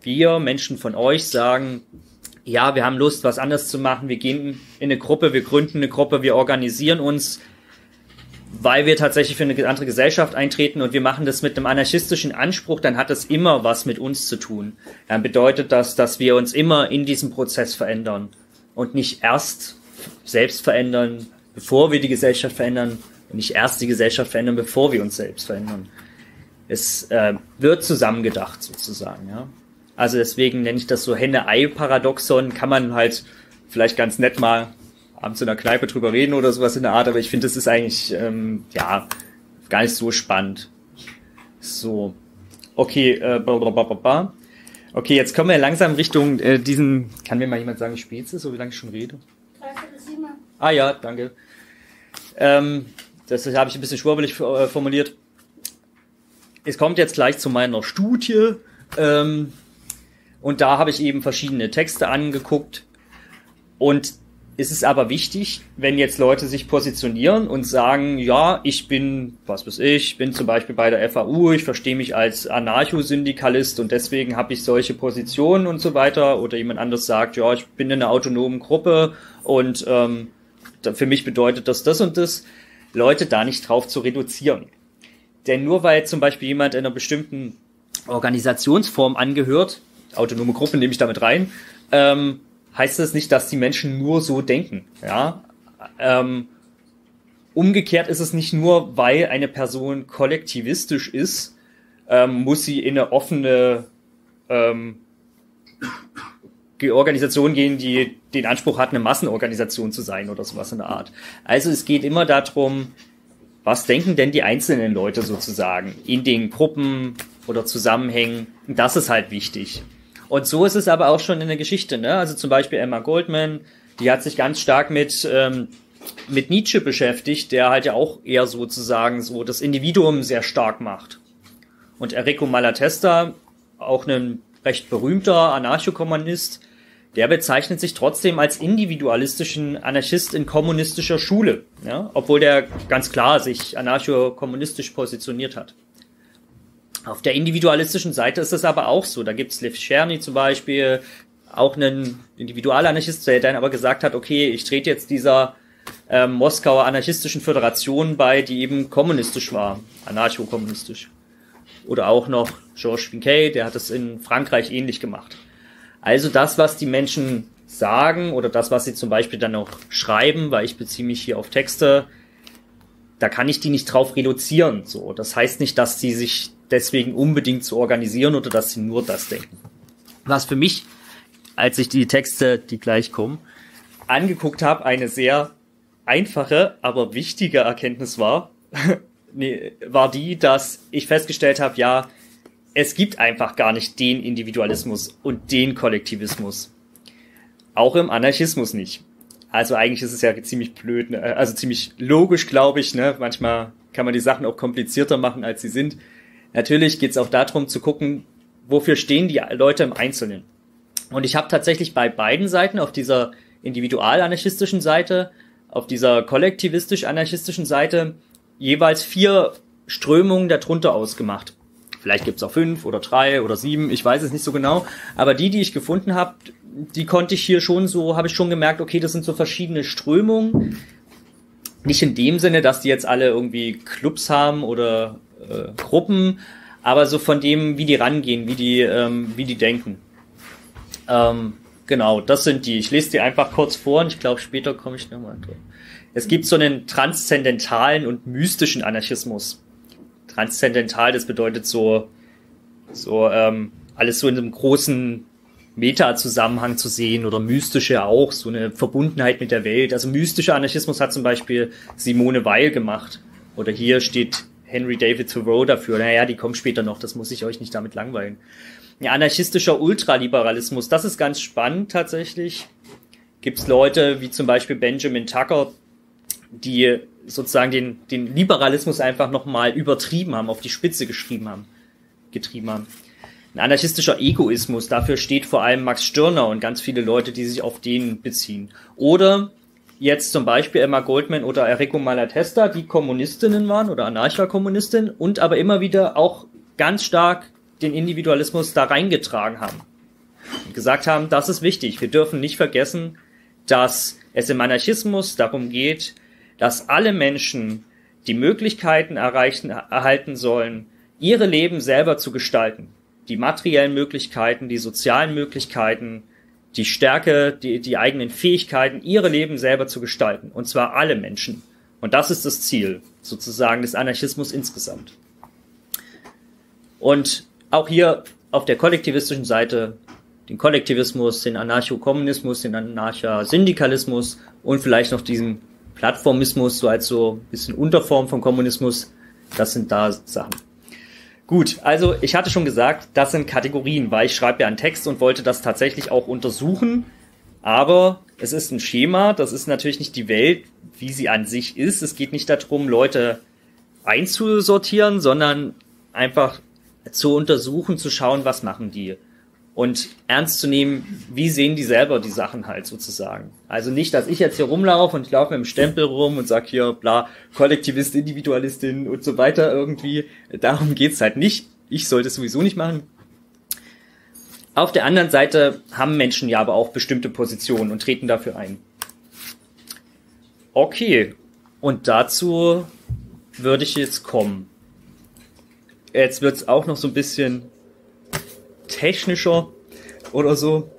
wir Menschen von euch sagen, ja, wir haben Lust, was anders zu machen, wir gehen in eine Gruppe, wir gründen eine Gruppe, wir organisieren uns, weil wir tatsächlich für eine andere Gesellschaft eintreten und wir machen das mit einem anarchistischen Anspruch, dann hat das immer was mit uns zu tun. Dann bedeutet das, dass wir uns immer in diesem Prozess verändern und nicht erst selbst verändern, bevor wir die Gesellschaft verändern, und nicht erst die Gesellschaft verändern, bevor wir uns selbst verändern. Es äh, wird zusammengedacht sozusagen, ja. Also deswegen nenne ich das so Henne-Ei-Paradoxon, kann man halt vielleicht ganz nett mal abends in der Kneipe drüber reden oder sowas in der Art, aber ich finde, das ist eigentlich, ähm, ja, gar nicht so spannend. So, okay, äh, blablabla. Okay, jetzt kommen wir langsam Richtung äh, diesen, kann mir mal jemand sagen, wie spät es ist, so wie lange ich schon rede? Ah ja, danke. Ähm, Das habe ich ein bisschen schwurbelig formuliert. Es kommt jetzt gleich zu meiner Studie. Ähm, und da habe ich eben verschiedene Texte angeguckt. Und es ist aber wichtig, wenn jetzt Leute sich positionieren und sagen, ja, ich bin, was weiß ich, bin zum Beispiel bei der F A U, ich verstehe mich als Anarchosyndikalist und deswegen habe ich solche Positionen und so weiter. Oder jemand anders sagt, ja, ich bin in einer autonomen Gruppe und ähm, für mich bedeutet das das und das, Leute da nicht drauf zu reduzieren. Denn nur weil zum Beispiel jemand in einer bestimmten Organisationsform angehört, autonome Gruppen nehme ich damit rein, ähm, heißt das nicht, dass die Menschen nur so denken. Ja? Ähm, umgekehrt ist es nicht nur, weil eine Person kollektivistisch ist, ähm, muss sie in eine offene ähm, Organisation gehen, die den Anspruch hat, eine Massenorganisation zu sein oder sowas in der Art. Also es geht immer darum, was denken denn die einzelnen Leute sozusagen in den Gruppen oder Zusammenhängen. Das ist halt wichtig. Und so ist es aber auch schon in der Geschichte, ne? Also zum Beispiel Emma Goldman, die hat sich ganz stark mit ähm, mit Nietzsche beschäftigt, der halt ja auch eher sozusagen so das Individuum sehr stark macht. Und Enrico Malatesta, auch ein recht berühmter Anarchokommunist, der bezeichnet sich trotzdem als individualistischen Anarchist in kommunistischer Schule, ja? Obwohl der ganz klar sich anarcho-kommunistisch positioniert hat. Auf der individualistischen Seite ist das aber auch so. Da gibt es Lev Cherny zum Beispiel, auch einen Individualanarchist, der dann aber gesagt hat, okay, ich trete jetzt dieser äh, Moskauer anarchistischen Föderation bei, die eben kommunistisch war, anarcho-kommunistisch. Oder auch noch Georges Finkey, der hat es in Frankreich ähnlich gemacht. Also das, was die Menschen sagen oder das, was sie zum Beispiel dann auch schreiben, weil ich beziehe mich hier auf Texte, da kann ich die nicht drauf reduzieren. So, das heißt nicht, dass sie sich deswegen unbedingt zu organisieren oder dass sie nur das denken. Was für mich, als ich die Texte, die gleich kommen, angeguckt habe, eine sehr einfache, aber wichtige Erkenntnis war, nee, war die, dass ich festgestellt habe, ja, es gibt einfach gar nicht den Individualismus und den Kollektivismus. Auch im Anarchismus nicht. Also eigentlich ist es ja ziemlich blöd, ne? Also ziemlich logisch, glaube ich, ne? Manchmal kann man die Sachen auch komplizierter machen, als sie sind. Natürlich geht es auch darum zu gucken, wofür stehen die Leute im Einzelnen. Und ich habe tatsächlich bei beiden Seiten, auf dieser individualanarchistischen Seite, auf dieser kollektivistisch-anarchistischen Seite, jeweils vier Strömungen darunter ausgemacht. Vielleicht gibt's auch fünf oder drei oder sieben, ich weiß es nicht so genau. Aber die, die ich gefunden habe, die konnte ich hier schon so, habe ich schon gemerkt, okay, das sind so verschiedene Strömungen. Nicht in dem Sinne, dass die jetzt alle irgendwie Clubs haben oder äh, Gruppen, aber so von dem, wie die rangehen, wie die, ähm, wie die denken. Ähm, genau, das sind die. Ich lese die einfach kurz vor und ich glaube, später komme ich nochmal drauf. Es gibt so einen transzendentalen und mystischen Anarchismus. Transzendental, das bedeutet so, so ähm, alles so in einem großen Meta-Zusammenhang zu sehen, oder mystische auch, so eine Verbundenheit mit der Welt. Also mystischer Anarchismus hat zum Beispiel Simone Weil gemacht. Oder hier steht Henry David Thoreau dafür. Naja, die kommen später noch, das muss ich euch nicht damit langweilen. Ja, anarchistischer Ultraliberalismus, das ist ganz spannend tatsächlich. Gibt es Leute wie zum Beispiel Benjamin Tucker, die sozusagen den, den Liberalismus einfach nochmal übertrieben haben, auf die Spitze geschrieben haben, getrieben haben. Ein anarchistischer Egoismus, dafür steht vor allem Max Stirner und ganz viele Leute, die sich auf den beziehen. Oder jetzt zum Beispiel Emma Goldman oder Enrico Malatesta, die Kommunistinnen waren oder Anarcha-Kommunistinnen und aber immer wieder auch ganz stark den Individualismus da reingetragen haben. Und gesagt haben, das ist wichtig, wir dürfen nicht vergessen, dass es im Anarchismus darum geht, dass alle Menschen die Möglichkeiten erreichen, erhalten sollen, ihre Leben selber zu gestalten. Die materiellen Möglichkeiten, die sozialen Möglichkeiten, die Stärke, die, die eigenen Fähigkeiten, ihre Leben selber zu gestalten. Und zwar alle Menschen. Und das ist das Ziel, sozusagen, des Anarchismus insgesamt. Und auch hier auf der kollektivistischen Seite den Kollektivismus, den Anarcho-Kommunismus, den Anarcha-Syndikalismus und vielleicht noch diesen Plattformismus, so als so ein bisschen Unterform vom Kommunismus, das sind da Sachen. Gut, also ich hatte schon gesagt, das sind Kategorien, weil ich schreibe ja einen Text und wollte das tatsächlich auch untersuchen, aber es ist ein Schema, das ist natürlich nicht die Welt, wie sie an sich ist. Es geht nicht darum, Leute einzusortieren, sondern einfach zu untersuchen, zu schauen, was machen die. Und ernst zu nehmen, wie sehen die selber die Sachen halt sozusagen. Also nicht, dass ich jetzt hier rumlaufe und ich laufe mit dem Stempel rum und sag hier, bla, Kollektivist, Individualistin und so weiter irgendwie. Darum geht's halt nicht. Ich sollte es sowieso nicht machen. Auf der anderen Seite haben Menschen ja aber auch bestimmte Positionen und treten dafür ein. Okay, und dazu würde ich jetzt kommen. Jetzt wird es auch noch so ein bisschen technischer oder so.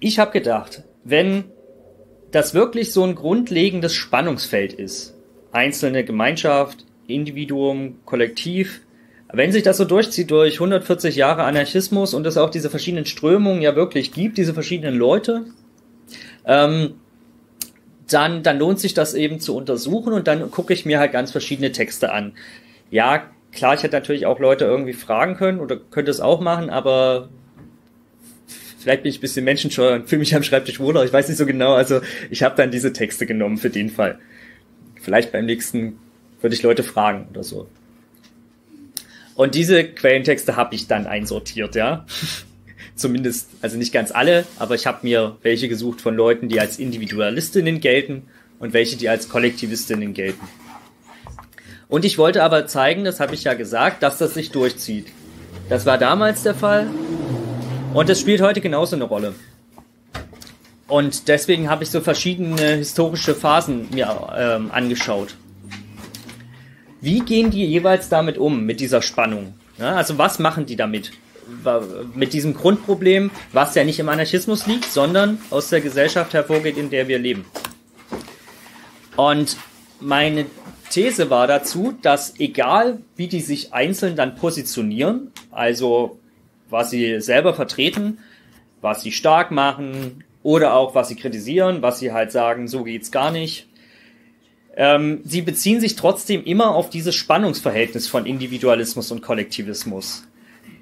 Ich habe gedacht, wenn das wirklich so ein grundlegendes Spannungsfeld ist, einzelne Gemeinschaft, Individuum, Kollektiv, wenn sich das so durchzieht durch hundertvierzig Jahre Anarchismus und es auch diese verschiedenen Strömungen ja wirklich gibt, diese verschiedenen Leute, ähm, dann, dann lohnt sich das eben zu untersuchen, und dann gucke ich mir halt ganz verschiedene Texte an. Ja, klar, ich hätte natürlich auch Leute irgendwie fragen können oder könnte es auch machen, aber vielleicht bin ich ein bisschen menschenscheu und fühle mich am Schreibtisch wohler, ich weiß nicht so genau, also ich habe dann diese Texte genommen für den Fall. Vielleicht beim nächsten würde ich Leute fragen oder so. Und diese Quellentexte habe ich dann einsortiert, ja. Zumindest, also nicht ganz alle, aber ich habe mir welche gesucht von Leuten, die als Individualistinnen gelten und welche, die als Kollektivistinnen gelten. Und ich wollte aber zeigen, das habe ich ja gesagt, dass das sich durchzieht. Das war damals der Fall und das spielt heute genauso eine Rolle. Und deswegen habe ich so verschiedene historische Phasen mir ähm, angeschaut. Wie gehen die jeweils damit um, mit dieser Spannung? Ja, also was machen die damit? Mit diesem Grundproblem, was ja nicht im Anarchismus liegt, sondern aus der Gesellschaft hervorgeht, in der wir leben. Und meine These war dazu, dass egal wie die sich einzeln dann positionieren, also was sie selber vertreten, was sie stark machen oder auch was sie kritisieren, was sie halt sagen, so geht's gar nicht, Ähm, sie beziehen sich trotzdem immer auf dieses Spannungsverhältnis von Individualismus und Kollektivismus.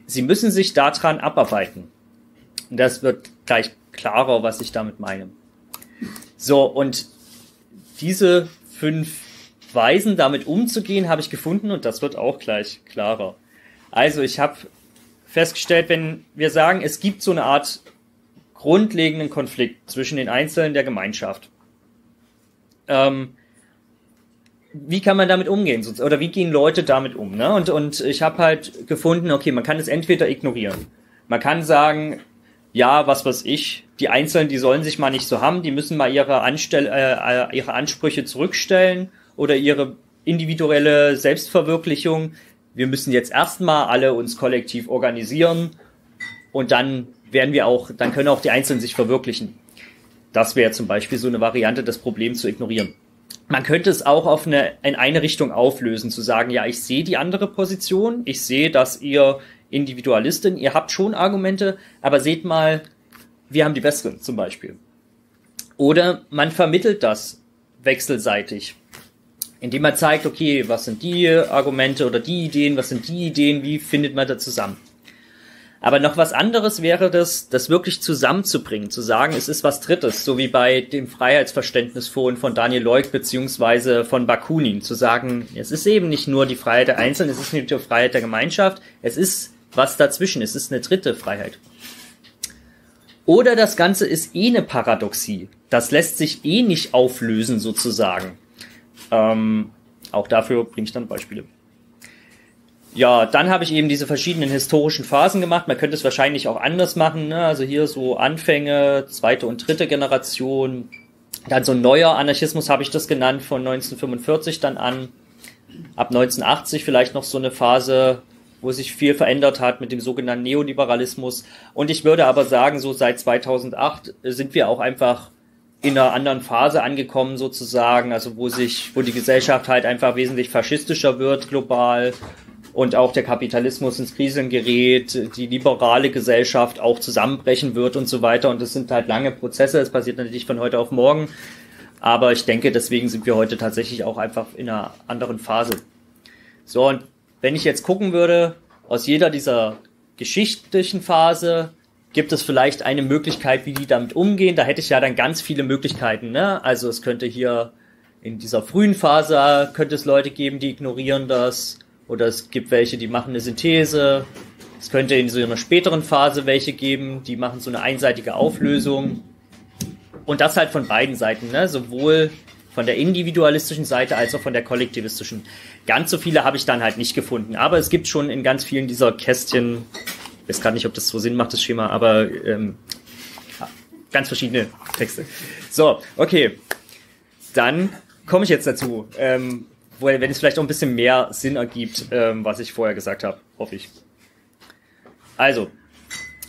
Sie müssen sich daran abarbeiten. Und das wird gleich klarer, was ich damit meine. So, und diese fünf Weisen, damit umzugehen, habe ich gefunden, und das wird auch gleich klarer. Also, ich habe festgestellt, wenn wir sagen, es gibt so eine Art grundlegenden Konflikt zwischen den Einzelnen der Gemeinschaft. Ähm, Wie kann man damit umgehen? Oder wie gehen Leute damit um? Ne? Und, und ich habe halt gefunden, okay, man kann es entweder ignorieren. Man kann sagen, ja, was weiß ich, die Einzelnen, die sollen sich mal nicht so haben, die müssen mal ihre, Anstell äh, ihre Ansprüche zurückstellen oder ihre individuelle Selbstverwirklichung. Wir müssen jetzt erstmal alle uns kollektiv organisieren und dann werden wir auch, dann können auch die Einzelnen sich verwirklichen. Das wäre zum Beispiel so eine Variante, das Problem zu ignorieren. Man könnte es auch auf eine, in eine Richtung auflösen, zu sagen, ja, ich sehe die andere Position, ich sehe, dass ihr Individualistin, ihr habt schon Argumente, aber seht mal, wir haben die besseren zum Beispiel. Oder man vermittelt das wechselseitig, indem man zeigt, okay, was sind die Argumente oder die Ideen, was sind die Ideen, wie findet man da zusammen? Aber noch was anderes wäre das, das wirklich zusammenzubringen, zu sagen, es ist was Drittes, so wie bei dem Freiheitsverständnis von, von Daniel Leuck beziehungsweise von Bakunin, zu sagen, es ist eben nicht nur die Freiheit der Einzelnen, es ist nicht nur die Freiheit der Gemeinschaft, es ist was dazwischen, es ist eine dritte Freiheit. Oder das Ganze ist eh eine Paradoxie, das lässt sich eh nicht auflösen sozusagen. Ähm, auch dafür bringe ich dann Beispiele. Ja, dann habe ich eben diese verschiedenen historischen Phasen gemacht. Man könnte es wahrscheinlich auch anders machen, ne? Also hier so Anfänge, zweite und dritte Generation. Dann so ein neuer Anarchismus habe ich das genannt, von neunzehnhundertfünfundvierzig dann an. Ab neunzehnhundertachtzig vielleicht noch so eine Phase, wo sich viel verändert hat mit dem sogenannten Neoliberalismus. Und ich würde aber sagen, so seit zweitausendacht sind wir auch einfach in einer anderen Phase angekommen sozusagen, also wo sich, wo die Gesellschaft halt einfach wesentlich faschistischer wird global. Und auch der Kapitalismus ins Kriseln gerät, die liberale Gesellschaft auch zusammenbrechen wird und so weiter. Und das sind halt lange Prozesse, das passiert natürlich von heute auf morgen. Aber ich denke, deswegen sind wir heute tatsächlich auch einfach in einer anderen Phase. So, und wenn ich jetzt gucken würde, aus jeder dieser geschichtlichen Phase gibt es vielleicht eine Möglichkeit, wie die damit umgehen. Da hätte ich ja dann ganz viele Möglichkeiten, ne? Also es könnte hier in dieser frühen Phase, könnte es Leute geben, die ignorieren das. Oder es gibt welche, die machen eine Synthese. Es könnte in so einer späteren Phase welche geben, die machen so eine einseitige Auflösung. Und das halt von beiden Seiten, ne? Sowohl von der individualistischen Seite als auch von der kollektivistischen. Ganz so viele habe ich dann halt nicht gefunden. Aber es gibt schon in ganz vielen dieser Kästchen, ich weiß gar nicht, ob das so Sinn macht, das Schema, aber ähm, ganz verschiedene Texte. So, okay. Dann komme ich jetzt dazu, ähm, wo, wenn es vielleicht auch ein bisschen mehr Sinn ergibt, ähm, was ich vorher gesagt habe, hoffe ich. Also,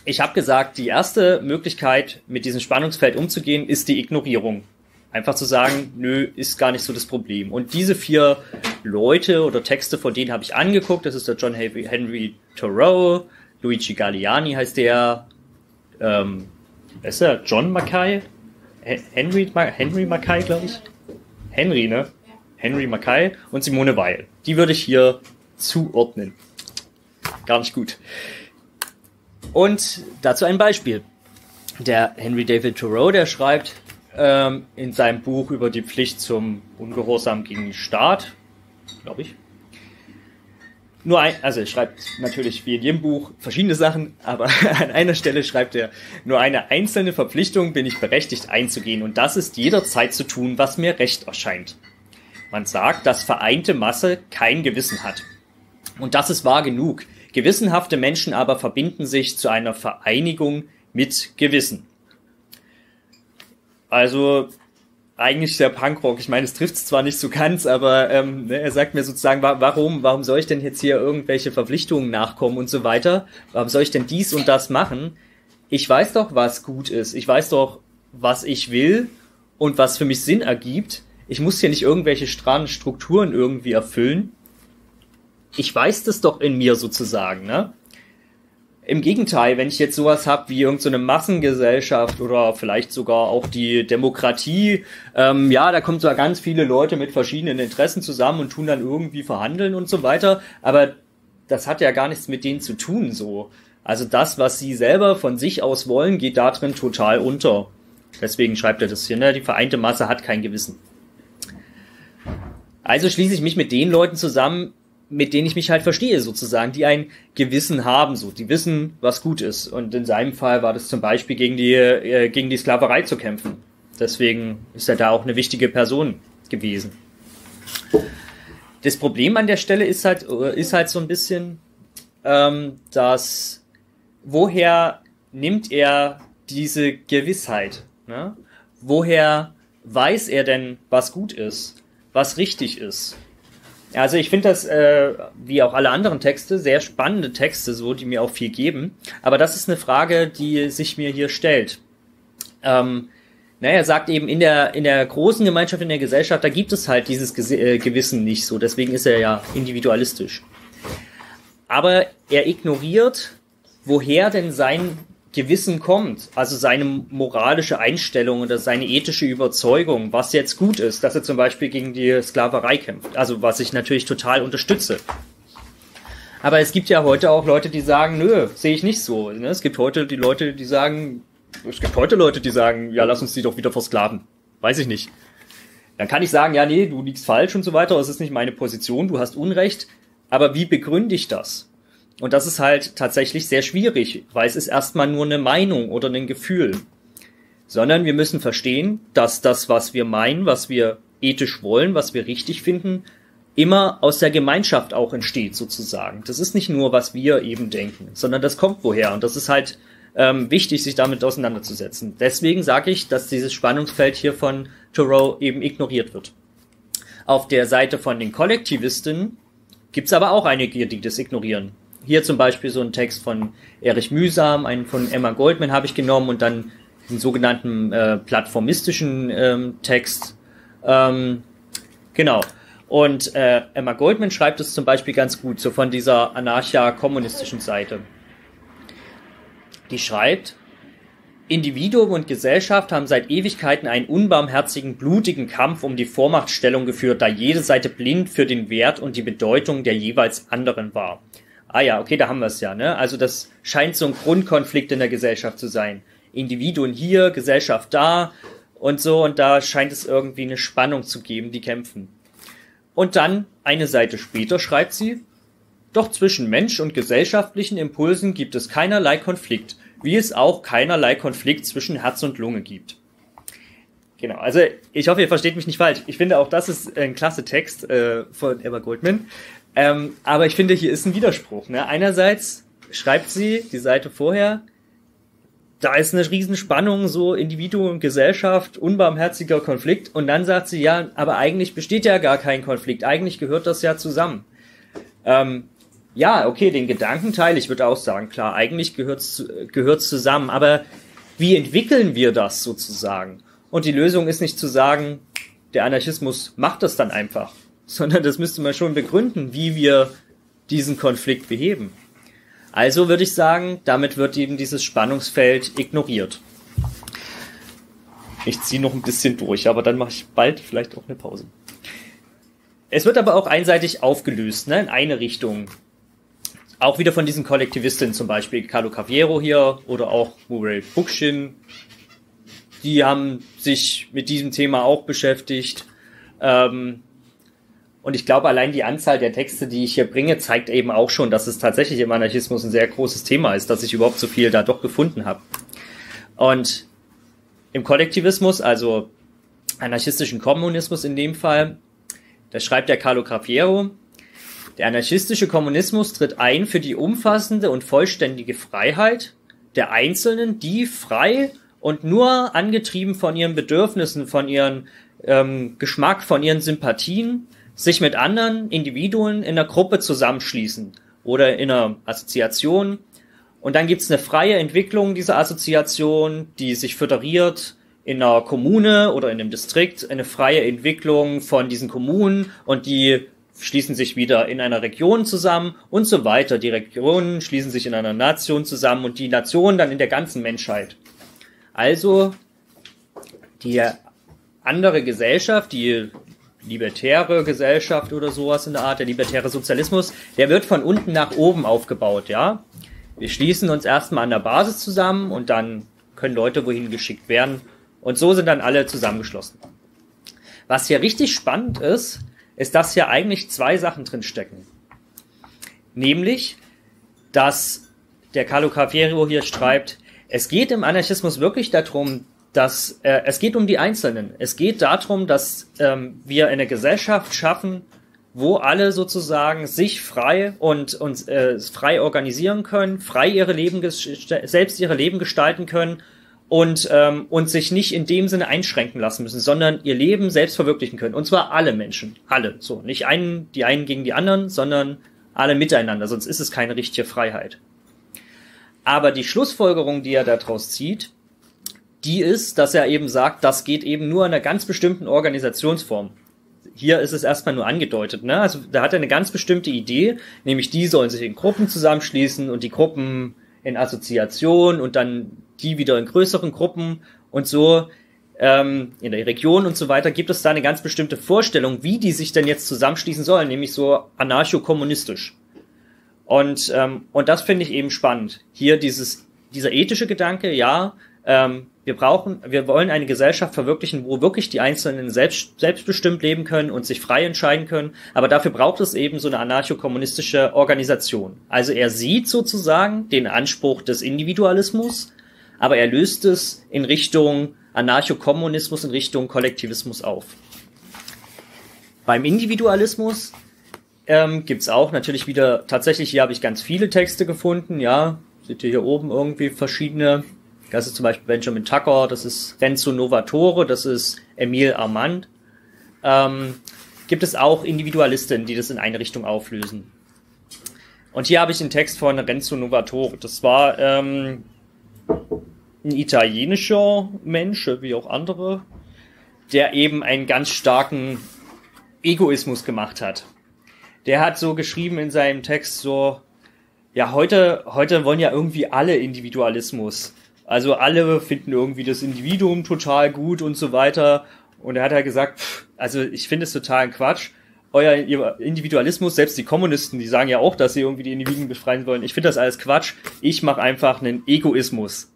ich habe gesagt, die erste Möglichkeit, mit diesem Spannungsfeld umzugehen, ist die Ignorierung. Einfach zu sagen, nö, ist gar nicht so das Problem. Und diese vier Leute oder Texte, von denen habe ich angeguckt, das ist der John Henry Thoreau, Luigi Galliani heißt der, ähm, ist der John Mackay? Henry, Henry Mackay, glaube ich. Henry, ne? Henry Mackay und Simone Weil. Die würde ich hier zuordnen. Gar nicht gut. Und dazu ein Beispiel. Der Henry David Thoreau, der schreibt ähm, in seinem Buch über die Pflicht zum Ungehorsam gegen den Staat, glaube ich. Nur ein, also er schreibt natürlich wie in jedem Buch verschiedene Sachen, aber an einer Stelle schreibt er, nur eine einzelne Verpflichtung bin ich berechtigt einzugehen und das ist jederzeit zu tun, was mir recht erscheint. Man sagt, dass vereinte Masse kein Gewissen hat. Und das ist wahr genug. Gewissenhafte Menschen aber verbinden sich zu einer Vereinigung mit Gewissen. Also eigentlich der Punkrock. Ich meine, es trifft es zwar nicht so ganz, aber ähm, er sagt mir sozusagen, wa- warum, warum soll ich denn jetzt hier irgendwelche Verpflichtungen nachkommen und so weiter? Warum soll ich denn dies und das machen? Ich weiß doch, was gut ist. Ich weiß doch, was ich will und was für mich Sinn ergibt. Ich muss hier nicht irgendwelche strammen Strukturen irgendwie erfüllen. Ich weiß das doch in mir sozusagen, ne? Im Gegenteil, wenn ich jetzt sowas habe wie irgendeine Massengesellschaft oder vielleicht sogar auch die Demokratie, ähm, ja, da kommen zwar ganz viele Leute mit verschiedenen Interessen zusammen und tun dann irgendwie verhandeln und so weiter, aber das hat ja gar nichts mit denen zu tun, so. Also das, was sie selber von sich aus wollen, geht da drin total unter. Deswegen schreibt er das hier, ne? Die vereinte Masse hat kein Gewissen. Also schließe ich mich mit den Leuten zusammen, mit denen ich mich halt verstehe sozusagen, die ein Gewissen haben, so, die wissen, was gut ist. Und in seinem Fall war das zum Beispiel gegen die, äh, gegen die Sklaverei zu kämpfen. Deswegen ist er da auch eine wichtige Person gewesen. Das Problem an der Stelle ist halt, ist halt so ein bisschen, ähm, dass, woher nimmt er diese Gewissheit? Ne? Woher weiß er denn, was gut ist, was richtig ist? Also ich finde das, äh, wie auch alle anderen Texte, sehr spannende Texte, so, die mir auch viel geben. Aber das ist eine Frage, die sich mir hier stellt. Ähm, naja, er sagt eben, in der, in der großen Gemeinschaft, in der Gesellschaft, da gibt es halt dieses Ges- äh, Gewissen nicht so. Deswegen ist er ja individualistisch. Aber er ignoriert, woher denn sein Gewissen kommt, also seine moralische Einstellung oder seine ethische Überzeugung, was jetzt gut ist, dass er zum Beispiel gegen die Sklaverei kämpft, also was ich natürlich total unterstütze. Aber es gibt ja heute auch Leute, die sagen, nö, sehe ich nicht so. Es gibt heute die Leute, die sagen, es gibt heute Leute, die sagen, ja, lass uns die doch wieder versklaven. Weiß ich nicht. Dann kann ich sagen, ja, nee, du liegst falsch und so weiter, es ist nicht meine Position, du hast Unrecht. Aber wie begründe ich das? Und das ist halt tatsächlich sehr schwierig, weil es ist erstmal nur eine Meinung oder ein Gefühl. Sondern wir müssen verstehen, dass das, was wir meinen, was wir ethisch wollen, was wir richtig finden, immer aus der Gemeinschaft auch entsteht sozusagen. Das ist nicht nur, was wir eben denken, sondern das kommt woher. Und das ist halt ähm, wichtig, sich damit auseinanderzusetzen. Deswegen sage ich, dass dieses Spannungsfeld hier von Thoreau eben ignoriert wird. Auf der Seite von den Kollektivisten gibt's aber auch einige, die das ignorieren. Hier zum Beispiel so ein Text von Erich Mühsam, einen von Emma Goldman habe ich genommen und dann den sogenannten äh, plattformistischen ähm, Text. Ähm, genau. Und äh, Emma Goldman schreibt es zum Beispiel ganz gut, so von dieser anarcha-kommunistischen Seite. Die schreibt, Individuum und Gesellschaft haben seit Ewigkeiten einen unbarmherzigen, blutigen Kampf um die Vormachtstellung geführt, da jede Seite blind für den Wert und die Bedeutung der jeweils anderen war. Ah ja, okay, da haben wir es ja, ne? Also das scheint so ein Grundkonflikt in der Gesellschaft zu sein. Individuen hier, Gesellschaft da und so. Und da scheint es irgendwie eine Spannung zu geben, die kämpfen. Und dann, eine Seite später, schreibt sie, doch zwischen Mensch und gesellschaftlichen Impulsen gibt es keinerlei Konflikt, wie es auch keinerlei Konflikt zwischen Herz und Lunge gibt. Genau, also ich hoffe, ihr versteht mich nicht falsch. Ich finde auch, das ist ein klasse Text äh, von Emma Goldman. Ähm, aber ich finde, hier ist ein Widerspruch. Ne? Einerseits schreibt sie, die Seite vorher, da ist eine Riesenspannung, so Individuum und Gesellschaft, unbarmherziger Konflikt. Und dann sagt sie, ja, aber eigentlich besteht ja gar kein Konflikt. Eigentlich gehört das ja zusammen. Ähm, ja, okay, den Gedanken teile ich, würde auch sagen, klar, eigentlich gehört's, gehört's zusammen. Aber wie entwickeln wir das sozusagen? Und die Lösung ist nicht zu sagen, der Anarchismus macht das dann einfach, sondern das müsste man schon begründen, wie wir diesen Konflikt beheben. Also würde ich sagen, damit wird eben dieses Spannungsfeld ignoriert. Ich ziehe noch ein bisschen durch, aber dann mache ich bald vielleicht auch eine Pause. Es wird aber auch einseitig aufgelöst, ne, in eine Richtung. Auch wieder von diesen Kollektivistinnen, zum Beispiel Carlo Cafiero hier oder auch Murray Bookchin. Die haben sich mit diesem Thema auch beschäftigt. Ähm, Und ich glaube, allein die Anzahl der Texte, die ich hier bringe, zeigt eben auch schon, dass es tatsächlich im Anarchismus ein sehr großes Thema ist, dass ich überhaupt so viel da doch gefunden habe. Und im Kollektivismus, also anarchistischen Kommunismus in dem Fall, da schreibt der Carlo Cafiero, der anarchistische Kommunismus tritt ein für die umfassende und vollständige Freiheit der Einzelnen, die frei und nur angetrieben von ihren Bedürfnissen, von ihrem ähm, Geschmack, von ihren Sympathien, sich mit anderen Individuen in einer Gruppe zusammenschließen oder in einer Assoziation. Und dann gibt's eine freie Entwicklung dieser Assoziation, die sich föderiert in einer Kommune oder in einem Distrikt, eine freie Entwicklung von diesen Kommunen und die schließen sich wieder in einer Region zusammen und so weiter. Die Regionen schließen sich in einer Nation zusammen und die Nation dann in der ganzen Menschheit. Also die andere Gesellschaft, die libertäre Gesellschaft oder sowas in der Art, der libertäre Sozialismus, der wird von unten nach oben aufgebaut, ja. Wir schließen uns erstmal an der Basis zusammen und dann können Leute wohin geschickt werden und so sind dann alle zusammengeschlossen. Was hier richtig spannend ist, ist, dass hier eigentlich zwei Sachen drin stecken. Nämlich, dass der Carlo Cafiero hier schreibt, es geht im Anarchismus wirklich darum, dass äh, es geht um die Einzelnen. Es geht darum, dass ähm, wir eine Gesellschaft schaffen, wo alle sozusagen sich frei und, und äh, frei organisieren können, frei ihre Leben selbst ihre Leben gestalten können und ähm, und sich nicht in dem Sinne einschränken lassen müssen, sondern ihr Leben selbst verwirklichen können. Und zwar alle Menschen, alle. So nicht einen, die einen gegen die anderen, sondern alle miteinander. Sonst ist es keine richtige Freiheit. Aber die Schlussfolgerung, die er daraus zieht, die ist, dass er eben sagt, das geht eben nur in einer ganz bestimmten Organisationsform. Hier ist es erstmal nur angedeutet, ne? Also da hat er eine ganz bestimmte Idee, nämlich die sollen sich in Gruppen zusammenschließen und die Gruppen in Assoziationen und dann die wieder in größeren Gruppen und so ähm, in der Region und so weiter. Gibt es da eine ganz bestimmte Vorstellung, wie die sich denn jetzt zusammenschließen sollen, nämlich so anarcho-kommunistisch. Und ähm, und das finde ich eben spannend. Hier dieses dieser ethische Gedanke, ja. Ähm, Wir brauchen, wir wollen eine Gesellschaft verwirklichen, wo wirklich die Einzelnen selbst, selbstbestimmt leben können und sich frei entscheiden können. Aber dafür braucht es eben so eine anarcho-kommunistische Organisation. Also er sieht sozusagen den Anspruch des Individualismus, aber er löst es in Richtung Anarcho-Kommunismus, in Richtung Kollektivismus auf. Beim Individualismus ähm, gibt's auch natürlich wieder, tatsächlich hier habe ich ganz viele Texte gefunden, ja, seht ihr hier oben irgendwie verschiedene. Das ist zum Beispiel Benjamin Tucker, das ist Renzo Novatore, das ist Emile Armand. Ähm, gibt es auch Individualistinnen, die das in eine Richtung auflösen. Und hier habe ich einen Text von Renzo Novatore. Das war ähm, ein italienischer Mensch, wie auch andere, der eben einen ganz starken Egoismus gemacht hat. Der hat so geschrieben in seinem Text so, ja, heute, heute wollen ja irgendwie alle Individualismus. Also alle finden irgendwie das Individuum total gut und so weiter. Und er hat halt gesagt, pff, also ich finde es totalen Quatsch. Euer Individualismus, selbst die Kommunisten, die sagen ja auch, dass sie irgendwie die Individuen befreien wollen. Ich finde das alles Quatsch. Ich mache einfach einen Egoismus.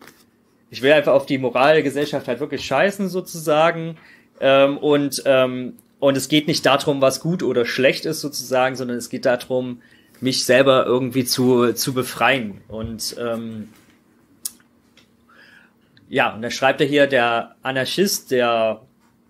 Ich will einfach auf die Moral der Gesellschaft halt wirklich scheißen sozusagen. Ähm, und, ähm, und es geht nicht darum, was gut oder schlecht ist sozusagen, sondern es geht darum, mich selber irgendwie zu, zu befreien. Und... Ähm, Ja, und da schreibt er hier, der Anarchist, der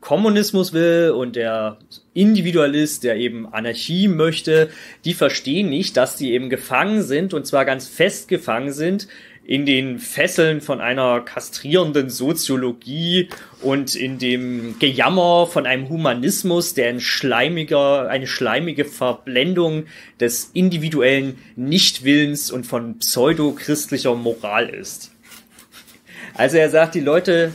Kommunismus will und der Individualist, der eben Anarchie möchte, die verstehen nicht, dass die eben gefangen sind und zwar ganz fest gefangen sind in den Fesseln von einer kastrierenden Soziologie und in dem Gejammer von einem Humanismus, der ein schleimiger, eine schleimige Verblendung des individuellen Nichtwillens und von pseudochristlicher Moral ist. Also er sagt, die Leute,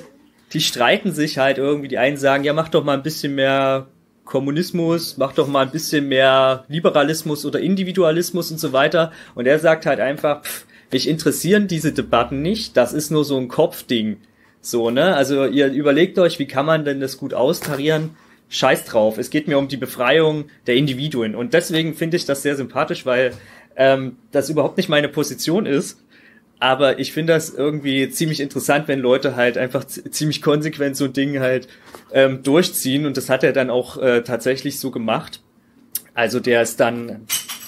die streiten sich halt irgendwie, die einen sagen, ja, mach doch mal ein bisschen mehr Kommunismus, mach doch mal ein bisschen mehr Liberalismus oder Individualismus und so weiter. Und er sagt halt einfach, pff, mich interessieren diese Debatten nicht, das ist nur so ein Kopfding. So, ne? Also ihr überlegt euch, wie kann man denn das gut austarieren? Scheiß drauf, es geht mir um die Befreiung der Individuen. Und deswegen finde ich das sehr sympathisch, weil ähm, das überhaupt nicht meine Position ist. Aber ich finde das irgendwie ziemlich interessant, wenn Leute halt einfach ziemlich konsequent so ein Ding halt ähm, durchziehen. Und das hat er dann auch äh, tatsächlich so gemacht. Also der ist dann,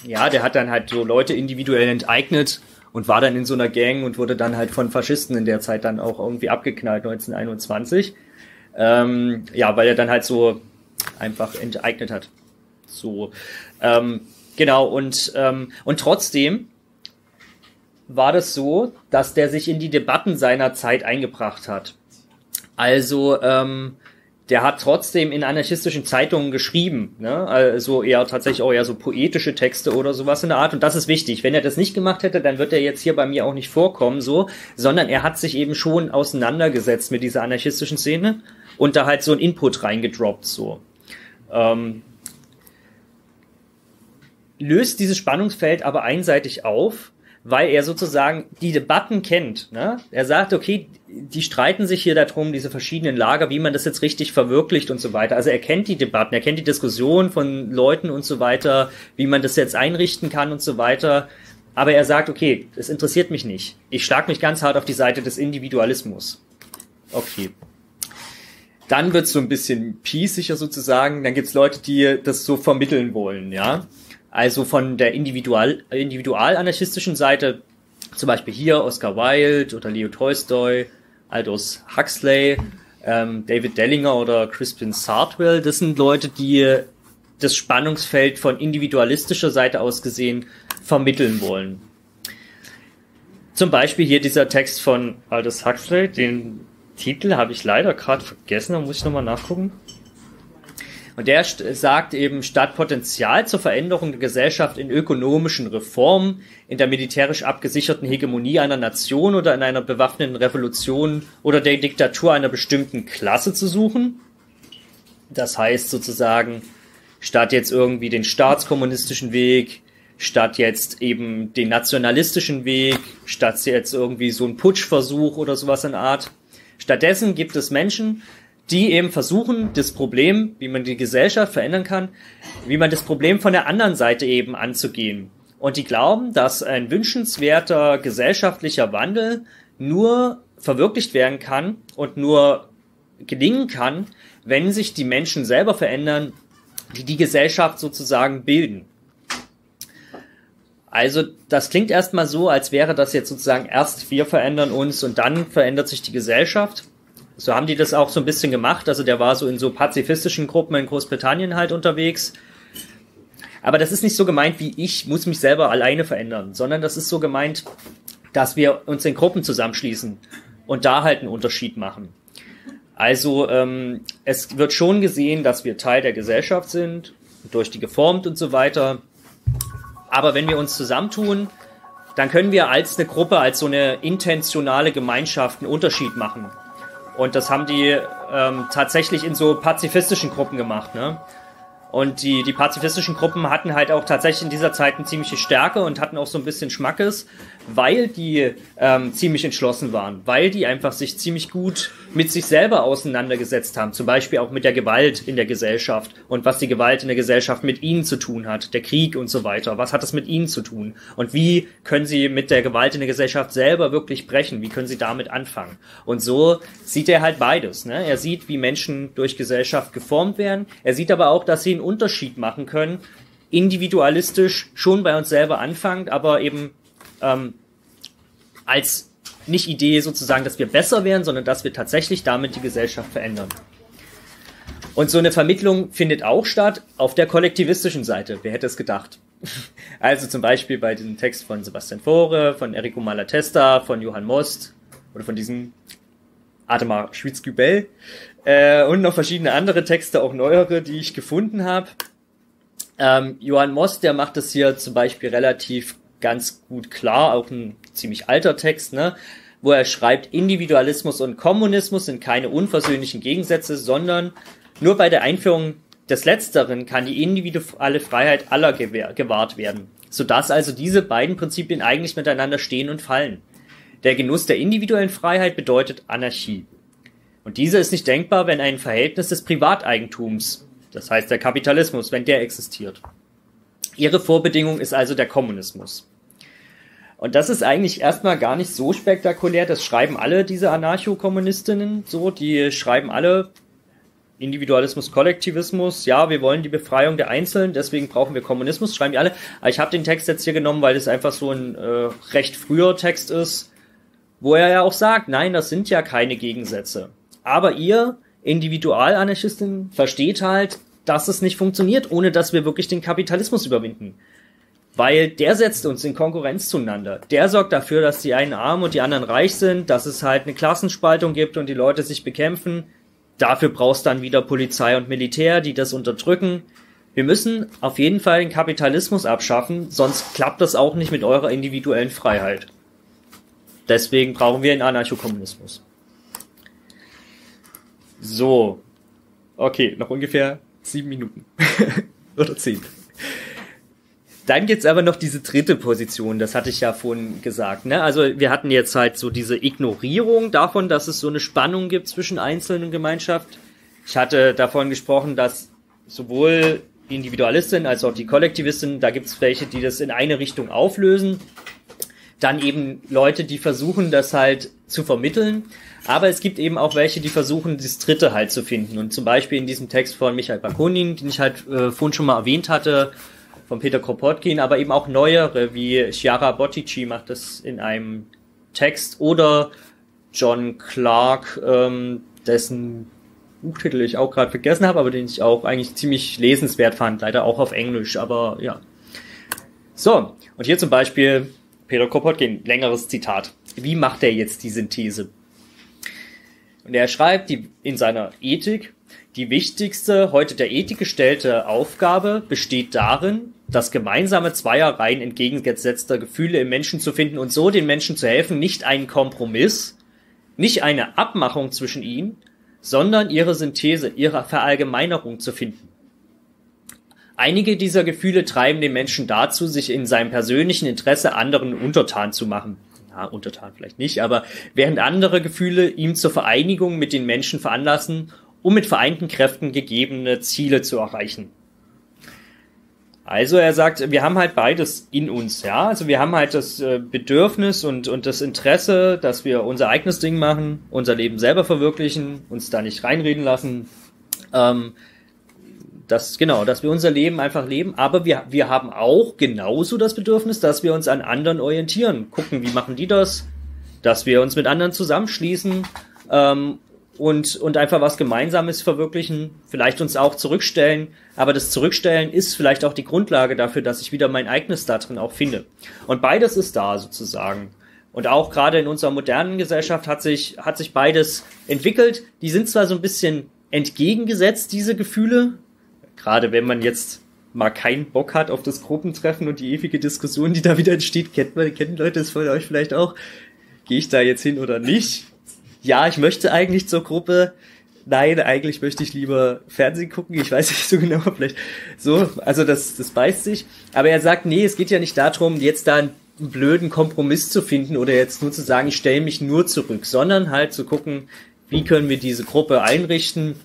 ja, der hat dann halt so Leute individuell enteignet und war dann in so einer Gang und wurde dann halt von Faschisten in der Zeit dann auch irgendwie abgeknallt, neunzehnhunderteinundzwanzig. Ähm, ja, weil er dann halt so einfach enteignet hat. So, ähm, genau. Und, ähm, und trotzdem war das so, dass der sich in die Debatten seiner Zeit eingebracht hat. Also, ähm, der hat trotzdem in anarchistischen Zeitungen geschrieben, ne? Also eher tatsächlich auch eher so poetische Texte oder sowas in der Art. Und das ist wichtig. Wenn er das nicht gemacht hätte, dann wird er jetzt hier bei mir auch nicht vorkommen, so, sondern er hat sich eben schon auseinandergesetzt mit dieser anarchistischen Szene und da halt so einen Input reingedroppt, so. Ähm, löst dieses Spannungsfeld aber einseitig auf, weil er sozusagen die Debatten kennt. Ne? Er sagt, okay, die streiten sich hier darum, diese verschiedenen Lager, wie man das jetzt richtig verwirklicht und so weiter. Also er kennt die Debatten, er kennt die Diskussion von Leuten und so weiter, wie man das jetzt einrichten kann und so weiter. Aber er sagt, okay, das interessiert mich nicht. Ich schlag mich ganz hart auf die Seite des Individualismus. Okay. Dann wird's so ein bisschen pießiger sozusagen. Dann gibt's Leute, die das so vermitteln wollen, ja. Also von der individual, individual-anarchistischen Seite, zum Beispiel hier Oscar Wilde oder Leo Tolstoy, Aldous Huxley, ähm, David Dellinger oder Crispin Sartwell, das sind Leute, die das Spannungsfeld von individualistischer Seite aus gesehen vermitteln wollen. Zum Beispiel hier dieser Text von Aldous Huxley, den Titel habe ich leider gerade vergessen, da muss ich nochmal nachgucken. Und der sagt eben, statt Potenzial zur Veränderung der Gesellschaft in ökonomischen Reformen, in der militärisch abgesicherten Hegemonie einer Nation oder in einer bewaffneten Revolution oder der Diktatur einer bestimmten Klasse zu suchen. Das heißt sozusagen, statt jetzt irgendwie den staatskommunistischen Weg, statt jetzt eben den nationalistischen Weg, statt jetzt irgendwie so ein Putschversuch oder sowas in der Art. Stattdessen gibt es Menschen, die eben versuchen, das Problem, wie man die Gesellschaft verändern kann, wie man das Problem von der anderen Seite eben anzugehen. Und die glauben, dass ein wünschenswerter gesellschaftlicher Wandel nur verwirklicht werden kann und nur gelingen kann, wenn sich die Menschen selber verändern, die die Gesellschaft sozusagen bilden. Also das klingt erstmal so, als wäre das jetzt sozusagen erst wir verändern uns und dann verändert sich die Gesellschaft. So haben die das auch so ein bisschen gemacht. Also der war so in so pazifistischen Gruppen in Großbritannien halt unterwegs. Aber das ist nicht so gemeint wie ich muss mich selber alleine verändern, sondern das ist so gemeint, dass wir uns in Gruppen zusammenschließen und da halt einen Unterschied machen. Also ähm, es wird schon gesehen, dass wir Teil der Gesellschaft sind, durch die geformt und so weiter. Aber wenn wir uns zusammentun, dann können wir als eine Gruppe, als so eine intentionale Gemeinschaft einen Unterschied machen. Und das haben die ähm, tatsächlich in so pazifistischen Gruppen gemacht, ne? Und die, die pazifistischen Gruppen hatten halt auch tatsächlich in dieser Zeit eine ziemliche Stärke und hatten auch so ein bisschen Schmackes, weil die ähm, ziemlich entschlossen waren, weil die einfach sich ziemlich gut mit sich selber auseinandergesetzt haben, zum Beispiel auch mit der Gewalt in der Gesellschaft und was die Gewalt in der Gesellschaft mit ihnen zu tun hat, der Krieg und so weiter, was hat das mit ihnen zu tun und wie können sie mit der Gewalt in der Gesellschaft selber wirklich brechen, wie können sie damit anfangen. Und so sieht er halt beides, ne? Er sieht, wie Menschen durch Gesellschaft geformt werden, er sieht aber auch, dass sie einen Unterschied machen können, individualistisch schon bei uns selber anfangend, aber eben ähm, als nicht Idee sozusagen, dass wir besser wären, sondern dass wir tatsächlich damit die Gesellschaft verändern. Und so eine Vermittlung findet auch statt auf der kollektivistischen Seite. Wer hätte es gedacht? Also zum Beispiel bei diesem Text von Sebastian Faure, von Enrico Malatesta, von Johann Most oder von diesem Ademar Schwyz-Gübell äh, und noch verschiedene andere Texte, auch neuere, die ich gefunden habe. Ähm, Johann Most, der macht das hier zum Beispiel relativ ganz gut klar, auch ein ziemlich alter Text, ne? Wo er schreibt, Individualismus und Kommunismus sind keine unversöhnlichen Gegensätze, sondern nur bei der Einführung des Letzteren kann die individuelle Freiheit aller gewahrt werden, sodass also diese beiden Prinzipien eigentlich miteinander stehen und fallen. Der Genuss der individuellen Freiheit bedeutet Anarchie. Und diese ist nicht denkbar, wenn ein Verhältnis des Privateigentums, das heißt der Kapitalismus, wenn der existiert. Ihre Vorbedingung ist also der Kommunismus. Und das ist eigentlich erstmal gar nicht so spektakulär, das schreiben alle diese Anarcho-Kommunistinnen so, die schreiben alle Individualismus, Kollektivismus, ja, wir wollen die Befreiung der Einzelnen, deswegen brauchen wir Kommunismus, schreiben die alle. Aber ich habe den Text jetzt hier genommen, weil es einfach so ein äh, recht früher Text ist, wo er ja auch sagt, nein, das sind ja keine Gegensätze. Aber ihr Individualanarchistinnen versteht halt, dass es nicht funktioniert, ohne dass wir wirklich den Kapitalismus überwinden. Weil der setzt uns in Konkurrenz zueinander. Der sorgt dafür, dass die einen arm und die anderen reich sind, dass es halt eine Klassenspaltung gibt und die Leute sich bekämpfen. Dafür brauchst dann wieder Polizei und Militär, die das unterdrücken. Wir müssen auf jeden Fall den Kapitalismus abschaffen, sonst klappt das auch nicht mit eurer individuellen Freiheit. Deswegen brauchen wir den Anarchokommunismus. So. Okay, noch ungefähr sieben Minuten. Oder zehn. Dann gibt's aber noch diese dritte Position, das hatte ich ja vorhin gesagt, ne? Also wir hatten jetzt halt so diese Ignorierung davon, dass es so eine Spannung gibt zwischen Einzelnen und Gemeinschaft. Ich hatte davon gesprochen, dass sowohl die Individualistinnen als auch die Kollektivistinnen, da gibt's welche, die das in eine Richtung auflösen. Dann eben Leute, die versuchen, das halt zu vermitteln. Aber es gibt eben auch welche, die versuchen, das Dritte halt zu finden. Und zum Beispiel in diesem Text von Michael Bakunin, den ich halt äh, vorhin schon mal erwähnt hatte, von Peter Kropotkin, aber eben auch neuere, wie Chiara Bottici macht das in einem Text oder John Clark, ähm, dessen Buchtitel ich auch gerade vergessen habe, aber den ich auch eigentlich ziemlich lesenswert fand, leider auch auf Englisch, aber ja. So, und hier zum Beispiel Peter Kropotkin, längeres Zitat. Wie macht er jetzt die Synthese? Und er schreibt die, in seiner Ethik, die wichtigste, heute der Ethik gestellte Aufgabe besteht darin, das gemeinsame Zweierreihen entgegengesetzter Gefühle im Menschen zu finden und so den Menschen zu helfen, nicht einen Kompromiss, nicht eine Abmachung zwischen ihnen, sondern ihre Synthese, ihre Verallgemeinerung zu finden. Einige dieser Gefühle treiben den Menschen dazu, sich in seinem persönlichen Interesse anderen untertan zu machen. Na, untertan vielleicht nicht, aber während andere Gefühle ihm zur Vereinigung mit den Menschen veranlassen, um mit vereinten Kräften gegebene Ziele zu erreichen. Also er sagt, wir haben halt beides in uns, ja. Also wir haben halt das Bedürfnis und, und das Interesse, dass wir unser eigenes Ding machen, unser Leben selber verwirklichen, uns da nicht reinreden lassen. Ähm, das, genau, dass wir unser Leben einfach leben. Aber wir, wir haben auch genauso das Bedürfnis, dass wir uns an anderen orientieren. Gucken, wie machen die das? Dass wir uns mit anderen zusammenschließen, ähm, Und, und einfach was Gemeinsames verwirklichen, vielleicht uns auch zurückstellen, aber das Zurückstellen ist vielleicht auch die Grundlage dafür, dass ich wieder mein eigenes da drin auch finde. Und beides ist da sozusagen. Und auch gerade in unserer modernen Gesellschaft hat sich, hat sich beides entwickelt. Die sind zwar so ein bisschen entgegengesetzt, diese Gefühle, gerade wenn man jetzt mal keinen Bock hat auf das Gruppentreffen und die ewige Diskussion, die da wieder entsteht, kennt man, kennen Leute das von euch vielleicht auch, gehe ich da jetzt hin oder nicht? Ja, ich möchte eigentlich zur Gruppe. Nein, eigentlich möchte ich lieber Fernsehen gucken. Ich weiß nicht so genau, vielleicht so. Also das, das beißt sich. Aber er sagt, nee, es geht ja nicht darum, jetzt da einen blöden Kompromiss zu finden oder jetzt nur zu sagen, ich stelle mich nur zurück, sondern halt zu gucken, wie können wir diese Gruppe einrichten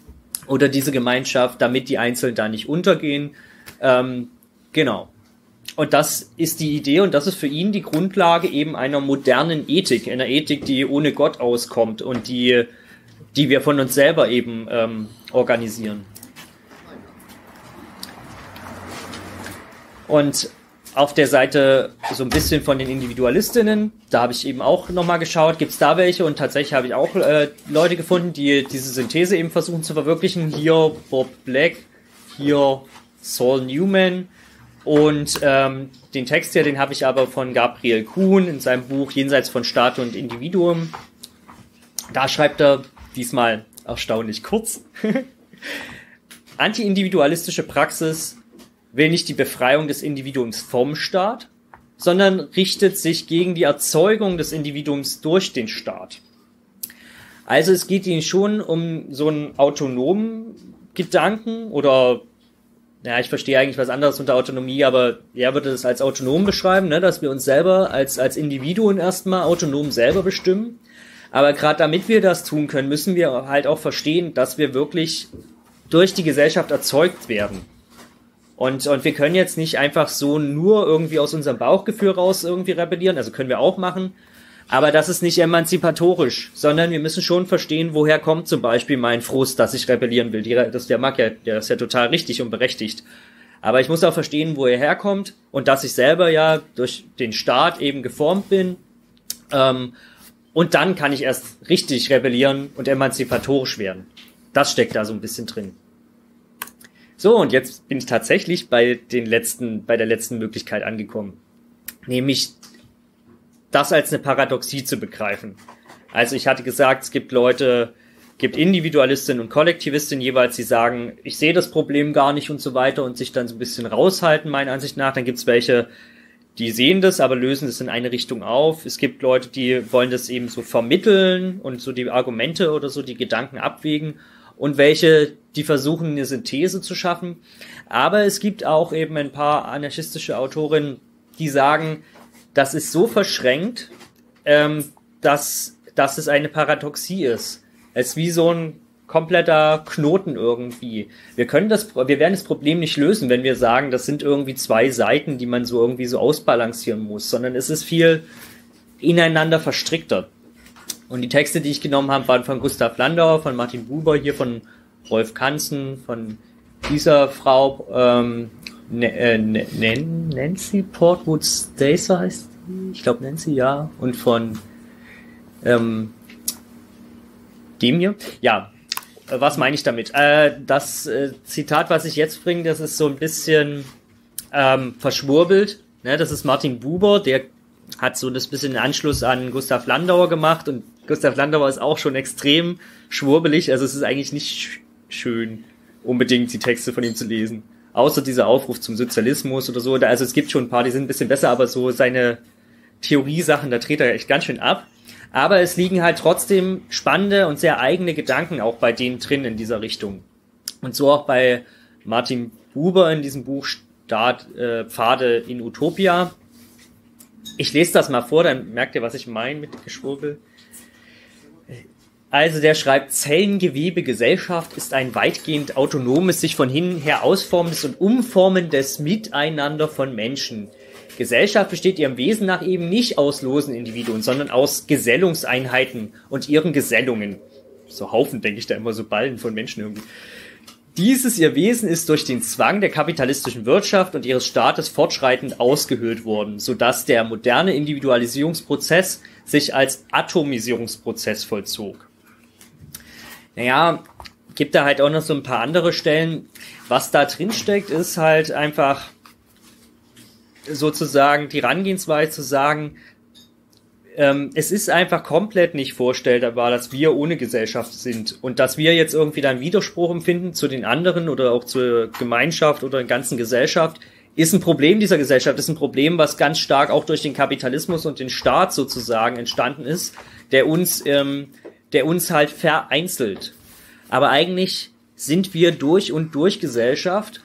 oder diese Gemeinschaft, damit die Einzelnen da nicht untergehen. Ähm, genau. Und das ist die Idee und das ist für ihn die Grundlage eben einer modernen Ethik, einer Ethik, die ohne Gott auskommt und die, die wir von uns selber eben ähm, organisieren. Und auf der Seite so ein bisschen von den Individualistinnen, da habe ich eben auch nochmal geschaut, gibt es da welche und tatsächlich habe ich auch äh, Leute gefunden, die diese Synthese eben versuchen zu verwirklichen. Hier Bob Black, hier Saul Newman. Und ähm, den Text hier, den habe ich aber von Gabriel Kuhn in seinem Buch Jenseits von Statue und Individuum. Da schreibt er, diesmal erstaunlich kurz, anti-individualistische Praxis will nicht die Befreiung des Individuums vom Staat, sondern richtet sich gegen die Erzeugung des Individuums durch den Staat. Also es geht ihnen schon um so einen autonomen Gedanken oder, naja, ich verstehe eigentlich was anderes unter Autonomie, aber er würde das als autonom beschreiben, ne, dass wir uns selber als, als Individuen erstmal autonom selber bestimmen. Aber gerade damit wir das tun können, müssen wir halt auch verstehen, dass wir wirklich durch die Gesellschaft erzeugt werden. Und, und wir können jetzt nicht einfach so nur irgendwie aus unserem Bauchgefühl raus irgendwie rebellieren, also können wir auch machen, aber das ist nicht emanzipatorisch, sondern wir müssen schon verstehen, woher kommt zum Beispiel mein Frust, dass ich rebellieren will. Die, das, der mag ja, der ist ja total richtig und berechtigt. Aber ich muss auch verstehen, wo er herkommt und dass ich selber ja durch den Staat eben geformt bin. Ähm, und dann kann ich erst richtig rebellieren und emanzipatorisch werden. Das steckt da so ein bisschen drin. So, und jetzt bin ich tatsächlich bei den letzten, bei der letzten Möglichkeit angekommen. Nämlich, das als eine Paradoxie zu begreifen. Also ich hatte gesagt, es gibt Leute, gibt Individualistinnen und Kollektivistinnen jeweils, die sagen, ich sehe das Problem gar nicht und so weiter und sich dann so ein bisschen raushalten, meiner Ansicht nach. Dann gibt es welche, die sehen das, aber lösen das in eine Richtung auf. Es gibt Leute, die wollen das eben so vermitteln und so die Argumente oder so die Gedanken abwägen. Und welche, die versuchen, eine Synthese zu schaffen. Aber es gibt auch eben ein paar anarchistische Autorinnen, die sagen, das ist so verschränkt, ähm, dass, dass es eine Paradoxie ist. Es ist wie so ein kompletter Knoten irgendwie. Wir können das, wir werden das Problem nicht lösen, wenn wir sagen, das sind irgendwie zwei Seiten, die man so irgendwie so ausbalancieren muss, sondern es ist viel ineinander verstrickter. Und die Texte, die ich genommen habe, waren von Gustav Landauer, von Martin Buber, hier von Rolf Kanzen, von dieser Frau, ähm, Nancy Portwood Stacer heißt die, ich glaube Nancy, ja, und von ähm, dem hier. Ja, was meine ich damit? Äh, das äh, Zitat, was ich jetzt bringe, das ist so ein bisschen ähm, verschwurbelt. Ne? Das ist Martin Buber, der hat so das bisschen Anschluss an Gustav Landauer gemacht und Gustav Landauer ist auch schon extrem schwurbelig, also es ist eigentlich nicht sch- schön, unbedingt die Texte von ihm zu lesen. Außer dieser Aufruf zum Sozialismus oder so. Also es gibt schon ein paar, die sind ein bisschen besser, aber so seine Theoriesachen, da dreht er echt ganz schön ab. Aber es liegen halt trotzdem spannende und sehr eigene Gedanken auch bei denen drin in dieser Richtung. Und so auch bei Martin Buber in diesem Buch Staat, äh, Pfade in Utopia. Ich lese das mal vor, dann merkt ihr, was ich meine mit Geschwurbel. Also der schreibt, Zellengewebegesellschaft ist ein weitgehend autonomes, sich von hin und her ausformendes und umformendes Miteinander von Menschen. Gesellschaft besteht ihrem Wesen nach eben nicht aus losen Individuen, sondern aus Gesellungseinheiten und ihren Gesellungen. So Haufen, denke ich da immer, so Ballen von Menschen irgendwie. Dieses ihr Wesen ist durch den Zwang der kapitalistischen Wirtschaft und ihres Staates fortschreitend ausgehöhlt worden, sodass der moderne Individualisierungsprozess sich als Atomisierungsprozess vollzog. Naja, gibt da halt auch noch so ein paar andere Stellen. Was da drin steckt, ist halt einfach sozusagen die Herangehensweise zu sagen, ähm, es ist einfach komplett nicht vorstellbar, dass wir ohne Gesellschaft sind und dass wir jetzt irgendwie dann Widerspruch empfinden zu den anderen oder auch zur Gemeinschaft oder der ganzen Gesellschaft, ist ein Problem dieser Gesellschaft, ist ein Problem, was ganz stark auch durch den Kapitalismus und den Staat sozusagen entstanden ist, der uns... Ähm, der uns halt vereinzelt. Aber eigentlich sind wir durch und durch Gesellschaft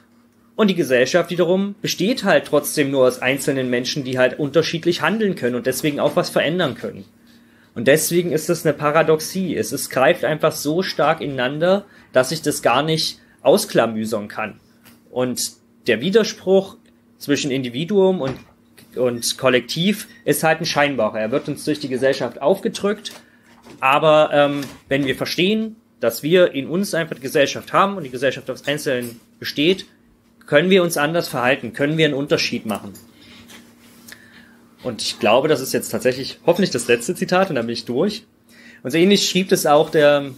und die Gesellschaft wiederum besteht halt trotzdem nur aus einzelnen Menschen, die halt unterschiedlich handeln können und deswegen auch was verändern können. Und deswegen ist das eine Paradoxie. Es, es greift einfach so stark ineinander, dass ich das gar nicht ausklamüsern kann. Und der Widerspruch zwischen Individuum und, und Kollektiv ist halt ein scheinbarer. Er wird uns durch die Gesellschaft aufgedrückt. Aber ähm, wenn wir verstehen, dass wir in uns einfach die Gesellschaft haben und die Gesellschaft aus Einzelnen besteht, können wir uns anders verhalten, können wir einen Unterschied machen. Und ich glaube, das ist jetzt tatsächlich hoffentlich das letzte Zitat und dann bin ich durch. Und so ähnlich schrieb das auch der...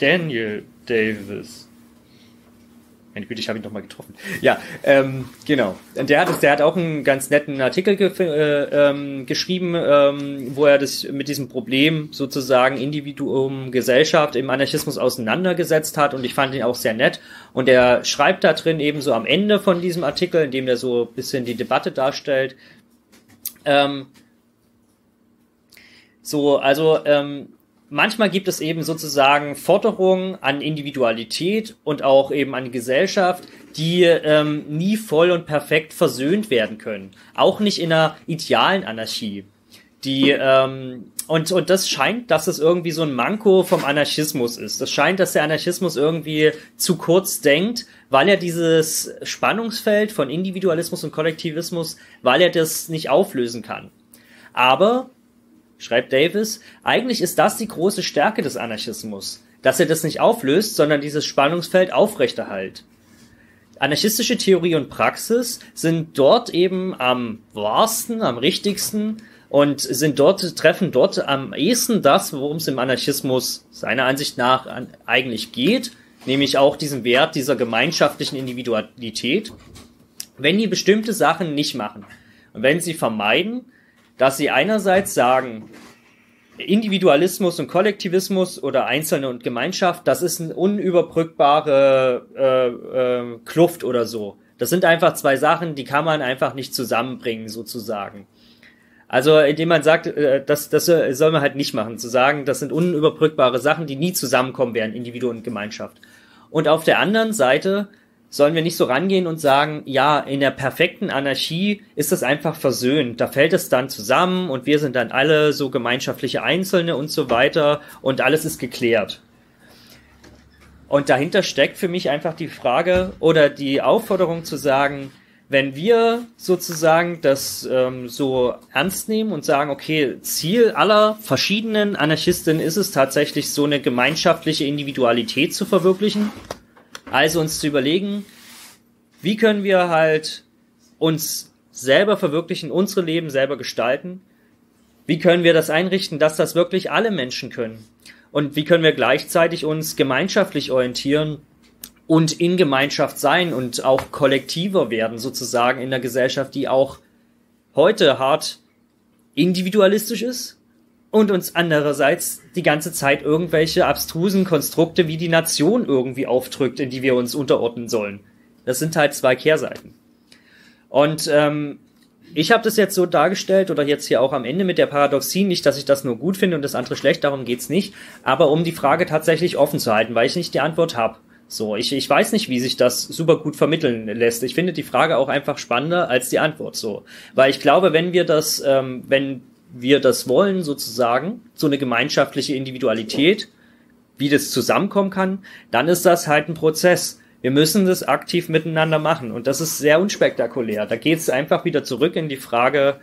Daniel Davis. Meine Güte, ich habe ihn doch mal getroffen. Ja, ähm, genau. Und der hat es, der hat auch einen ganz netten Artikel ge äh, ähm, geschrieben, ähm, wo er das mit diesem Problem sozusagen Individuum, Gesellschaft im Anarchismus auseinandergesetzt hat, und ich fand ihn auch sehr nett. Und er schreibt da drin eben so am Ende von diesem Artikel, in dem er so ein bisschen die Debatte darstellt, ähm, so, also, ähm, manchmal gibt es eben sozusagen Forderungen an Individualität und auch eben an Gesellschaft, die ähm, nie voll und perfekt versöhnt werden können. Auch nicht in einer idealen Anarchie. Die ähm, und und das scheint, dass es irgendwie so ein Manko vom Anarchismus ist. Das scheint, dass der Anarchismus irgendwie zu kurz denkt, weil er dieses Spannungsfeld von Individualismus und Kollektivismus, weil er das nicht auflösen kann. Aber schreibt Davis, eigentlich ist das die große Stärke des Anarchismus, dass er das nicht auflöst, sondern dieses Spannungsfeld aufrechterhält. Anarchistische Theorie und Praxis sind dort eben am wahrsten, am richtigsten und sind dort, treffen dort am ehesten das, worum es im Anarchismus seiner Ansicht nach an, eigentlich geht, nämlich auch diesen Wert dieser gemeinschaftlichen Individualität, wenn die bestimmte Sachen nicht machen und wenn sie vermeiden, dass sie einerseits sagen, Individualismus und Kollektivismus oder Einzelne und Gemeinschaft, das ist eine unüberbrückbare äh, äh, Kluft oder so. Das sind einfach zwei Sachen, die kann man einfach nicht zusammenbringen sozusagen. Also indem man sagt, äh, das, das soll man halt nicht machen, zu sagen, das sind unüberbrückbare Sachen, die nie zusammenkommen werden, Individuum und Gemeinschaft. Und auf der anderen Seite sollen wir nicht so rangehen und sagen, ja, in der perfekten Anarchie ist das einfach versöhnt. Da fällt es dann zusammen und wir sind dann alle so gemeinschaftliche Einzelne und so weiter und alles ist geklärt. Und dahinter steckt für mich einfach die Frage oder die Aufforderung zu sagen, wenn wir sozusagen das ähm, so ernst nehmen und sagen, okay, Ziel aller verschiedenen Anarchistinnen ist es tatsächlich, so eine gemeinschaftliche Individualität zu verwirklichen, also uns zu überlegen, wie können wir halt uns selber verwirklichen, unsere Leben selber gestalten? Wie können wir das einrichten, dass das wirklich alle Menschen können? Und wie können wir gleichzeitig uns gemeinschaftlich orientieren und in Gemeinschaft sein und auch kollektiver werden sozusagen in der Gesellschaft, die auch heute hart individualistisch ist und uns andererseits die ganze Zeit irgendwelche abstrusen Konstrukte wie die Nation irgendwie aufdrückt, in die wir uns unterordnen sollen. Das sind halt zwei Kehrseiten. Und ähm, ich habe das jetzt so dargestellt oder jetzt hier auch am Ende mit der Paradoxie, nicht, dass ich das nur gut finde und das andere schlecht, darum geht's nicht, aber um die Frage tatsächlich offen zu halten, weil ich nicht die Antwort habe. So, ich, ich weiß nicht, wie sich das super gut vermitteln lässt. Ich finde die Frage auch einfach spannender als die Antwort. So, weil ich glaube, wenn wir das, ähm, wenn wir das wollen sozusagen, so eine gemeinschaftliche Individualität, wie das zusammenkommen kann, dann ist das halt ein Prozess. Wir müssen das aktiv miteinander machen und das ist sehr unspektakulär. Da geht es einfach wieder zurück in die Frage,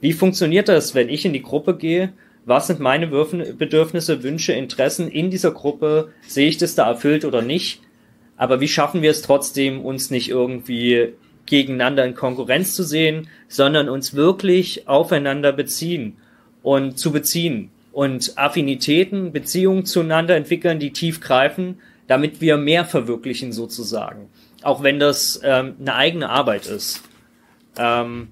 wie funktioniert das, wenn ich in die Gruppe gehe? Was sind meine Bedürfnisse, Wünsche, Interessen in dieser Gruppe? Sehe ich das da erfüllt oder nicht? Aber wie schaffen wir es trotzdem, uns nicht irgendwie gegeneinander in Konkurrenz zu sehen, sondern uns wirklich aufeinander beziehen und zu beziehen und Affinitäten, Beziehungen zueinander entwickeln, die tief greifen, damit wir mehr verwirklichen sozusagen, auch wenn das ähm, eine eigene Arbeit ist. Ähm,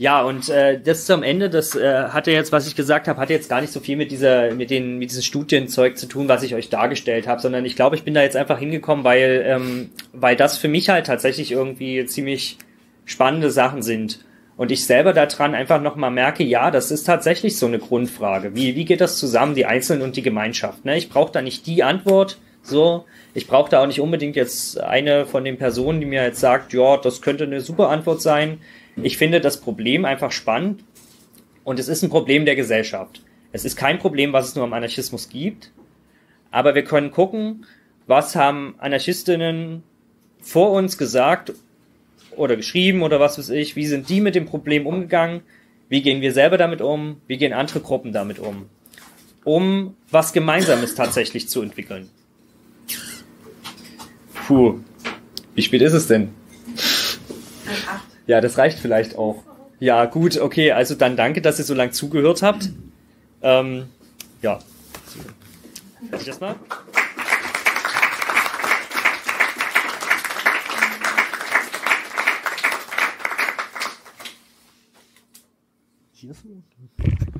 ja, und äh, das zum Ende, das äh, hatte jetzt, was ich gesagt habe, hatte jetzt gar nicht so viel mit dieser, mit den, mit diesem Studienzeug zu tun, was ich euch dargestellt habe, sondern ich glaube, ich bin da jetzt einfach hingekommen, weil, ähm, weil das für mich halt tatsächlich irgendwie ziemlich spannende Sachen sind und ich selber daran einfach nochmal merke, ja, das ist tatsächlich so eine Grundfrage. Wie, wie geht das zusammen, die Einzelnen und die Gemeinschaft? Ne? Ich brauche da nicht die Antwort, so. Ich brauche da auch nicht unbedingt jetzt eine von den Personen, die mir jetzt sagt, ja, das könnte eine super Antwort sein. Ich finde das Problem einfach spannend und es ist ein Problem der Gesellschaft. Es ist kein Problem, was es nur am Anarchismus gibt, aber wir können gucken, was haben Anarchistinnen vor uns gesagt oder geschrieben oder was weiß ich, wie sind die mit dem Problem umgegangen, wie gehen wir selber damit um, wie gehen andere Gruppen damit um, um was Gemeinsames tatsächlich zu entwickeln. Puh, wie spät ist es denn? Ja, das reicht vielleicht auch. Ja, gut, okay, also dann danke, dass ihr so lange zugehört habt. Ähm, ja. Hätte ich das mal? schießen?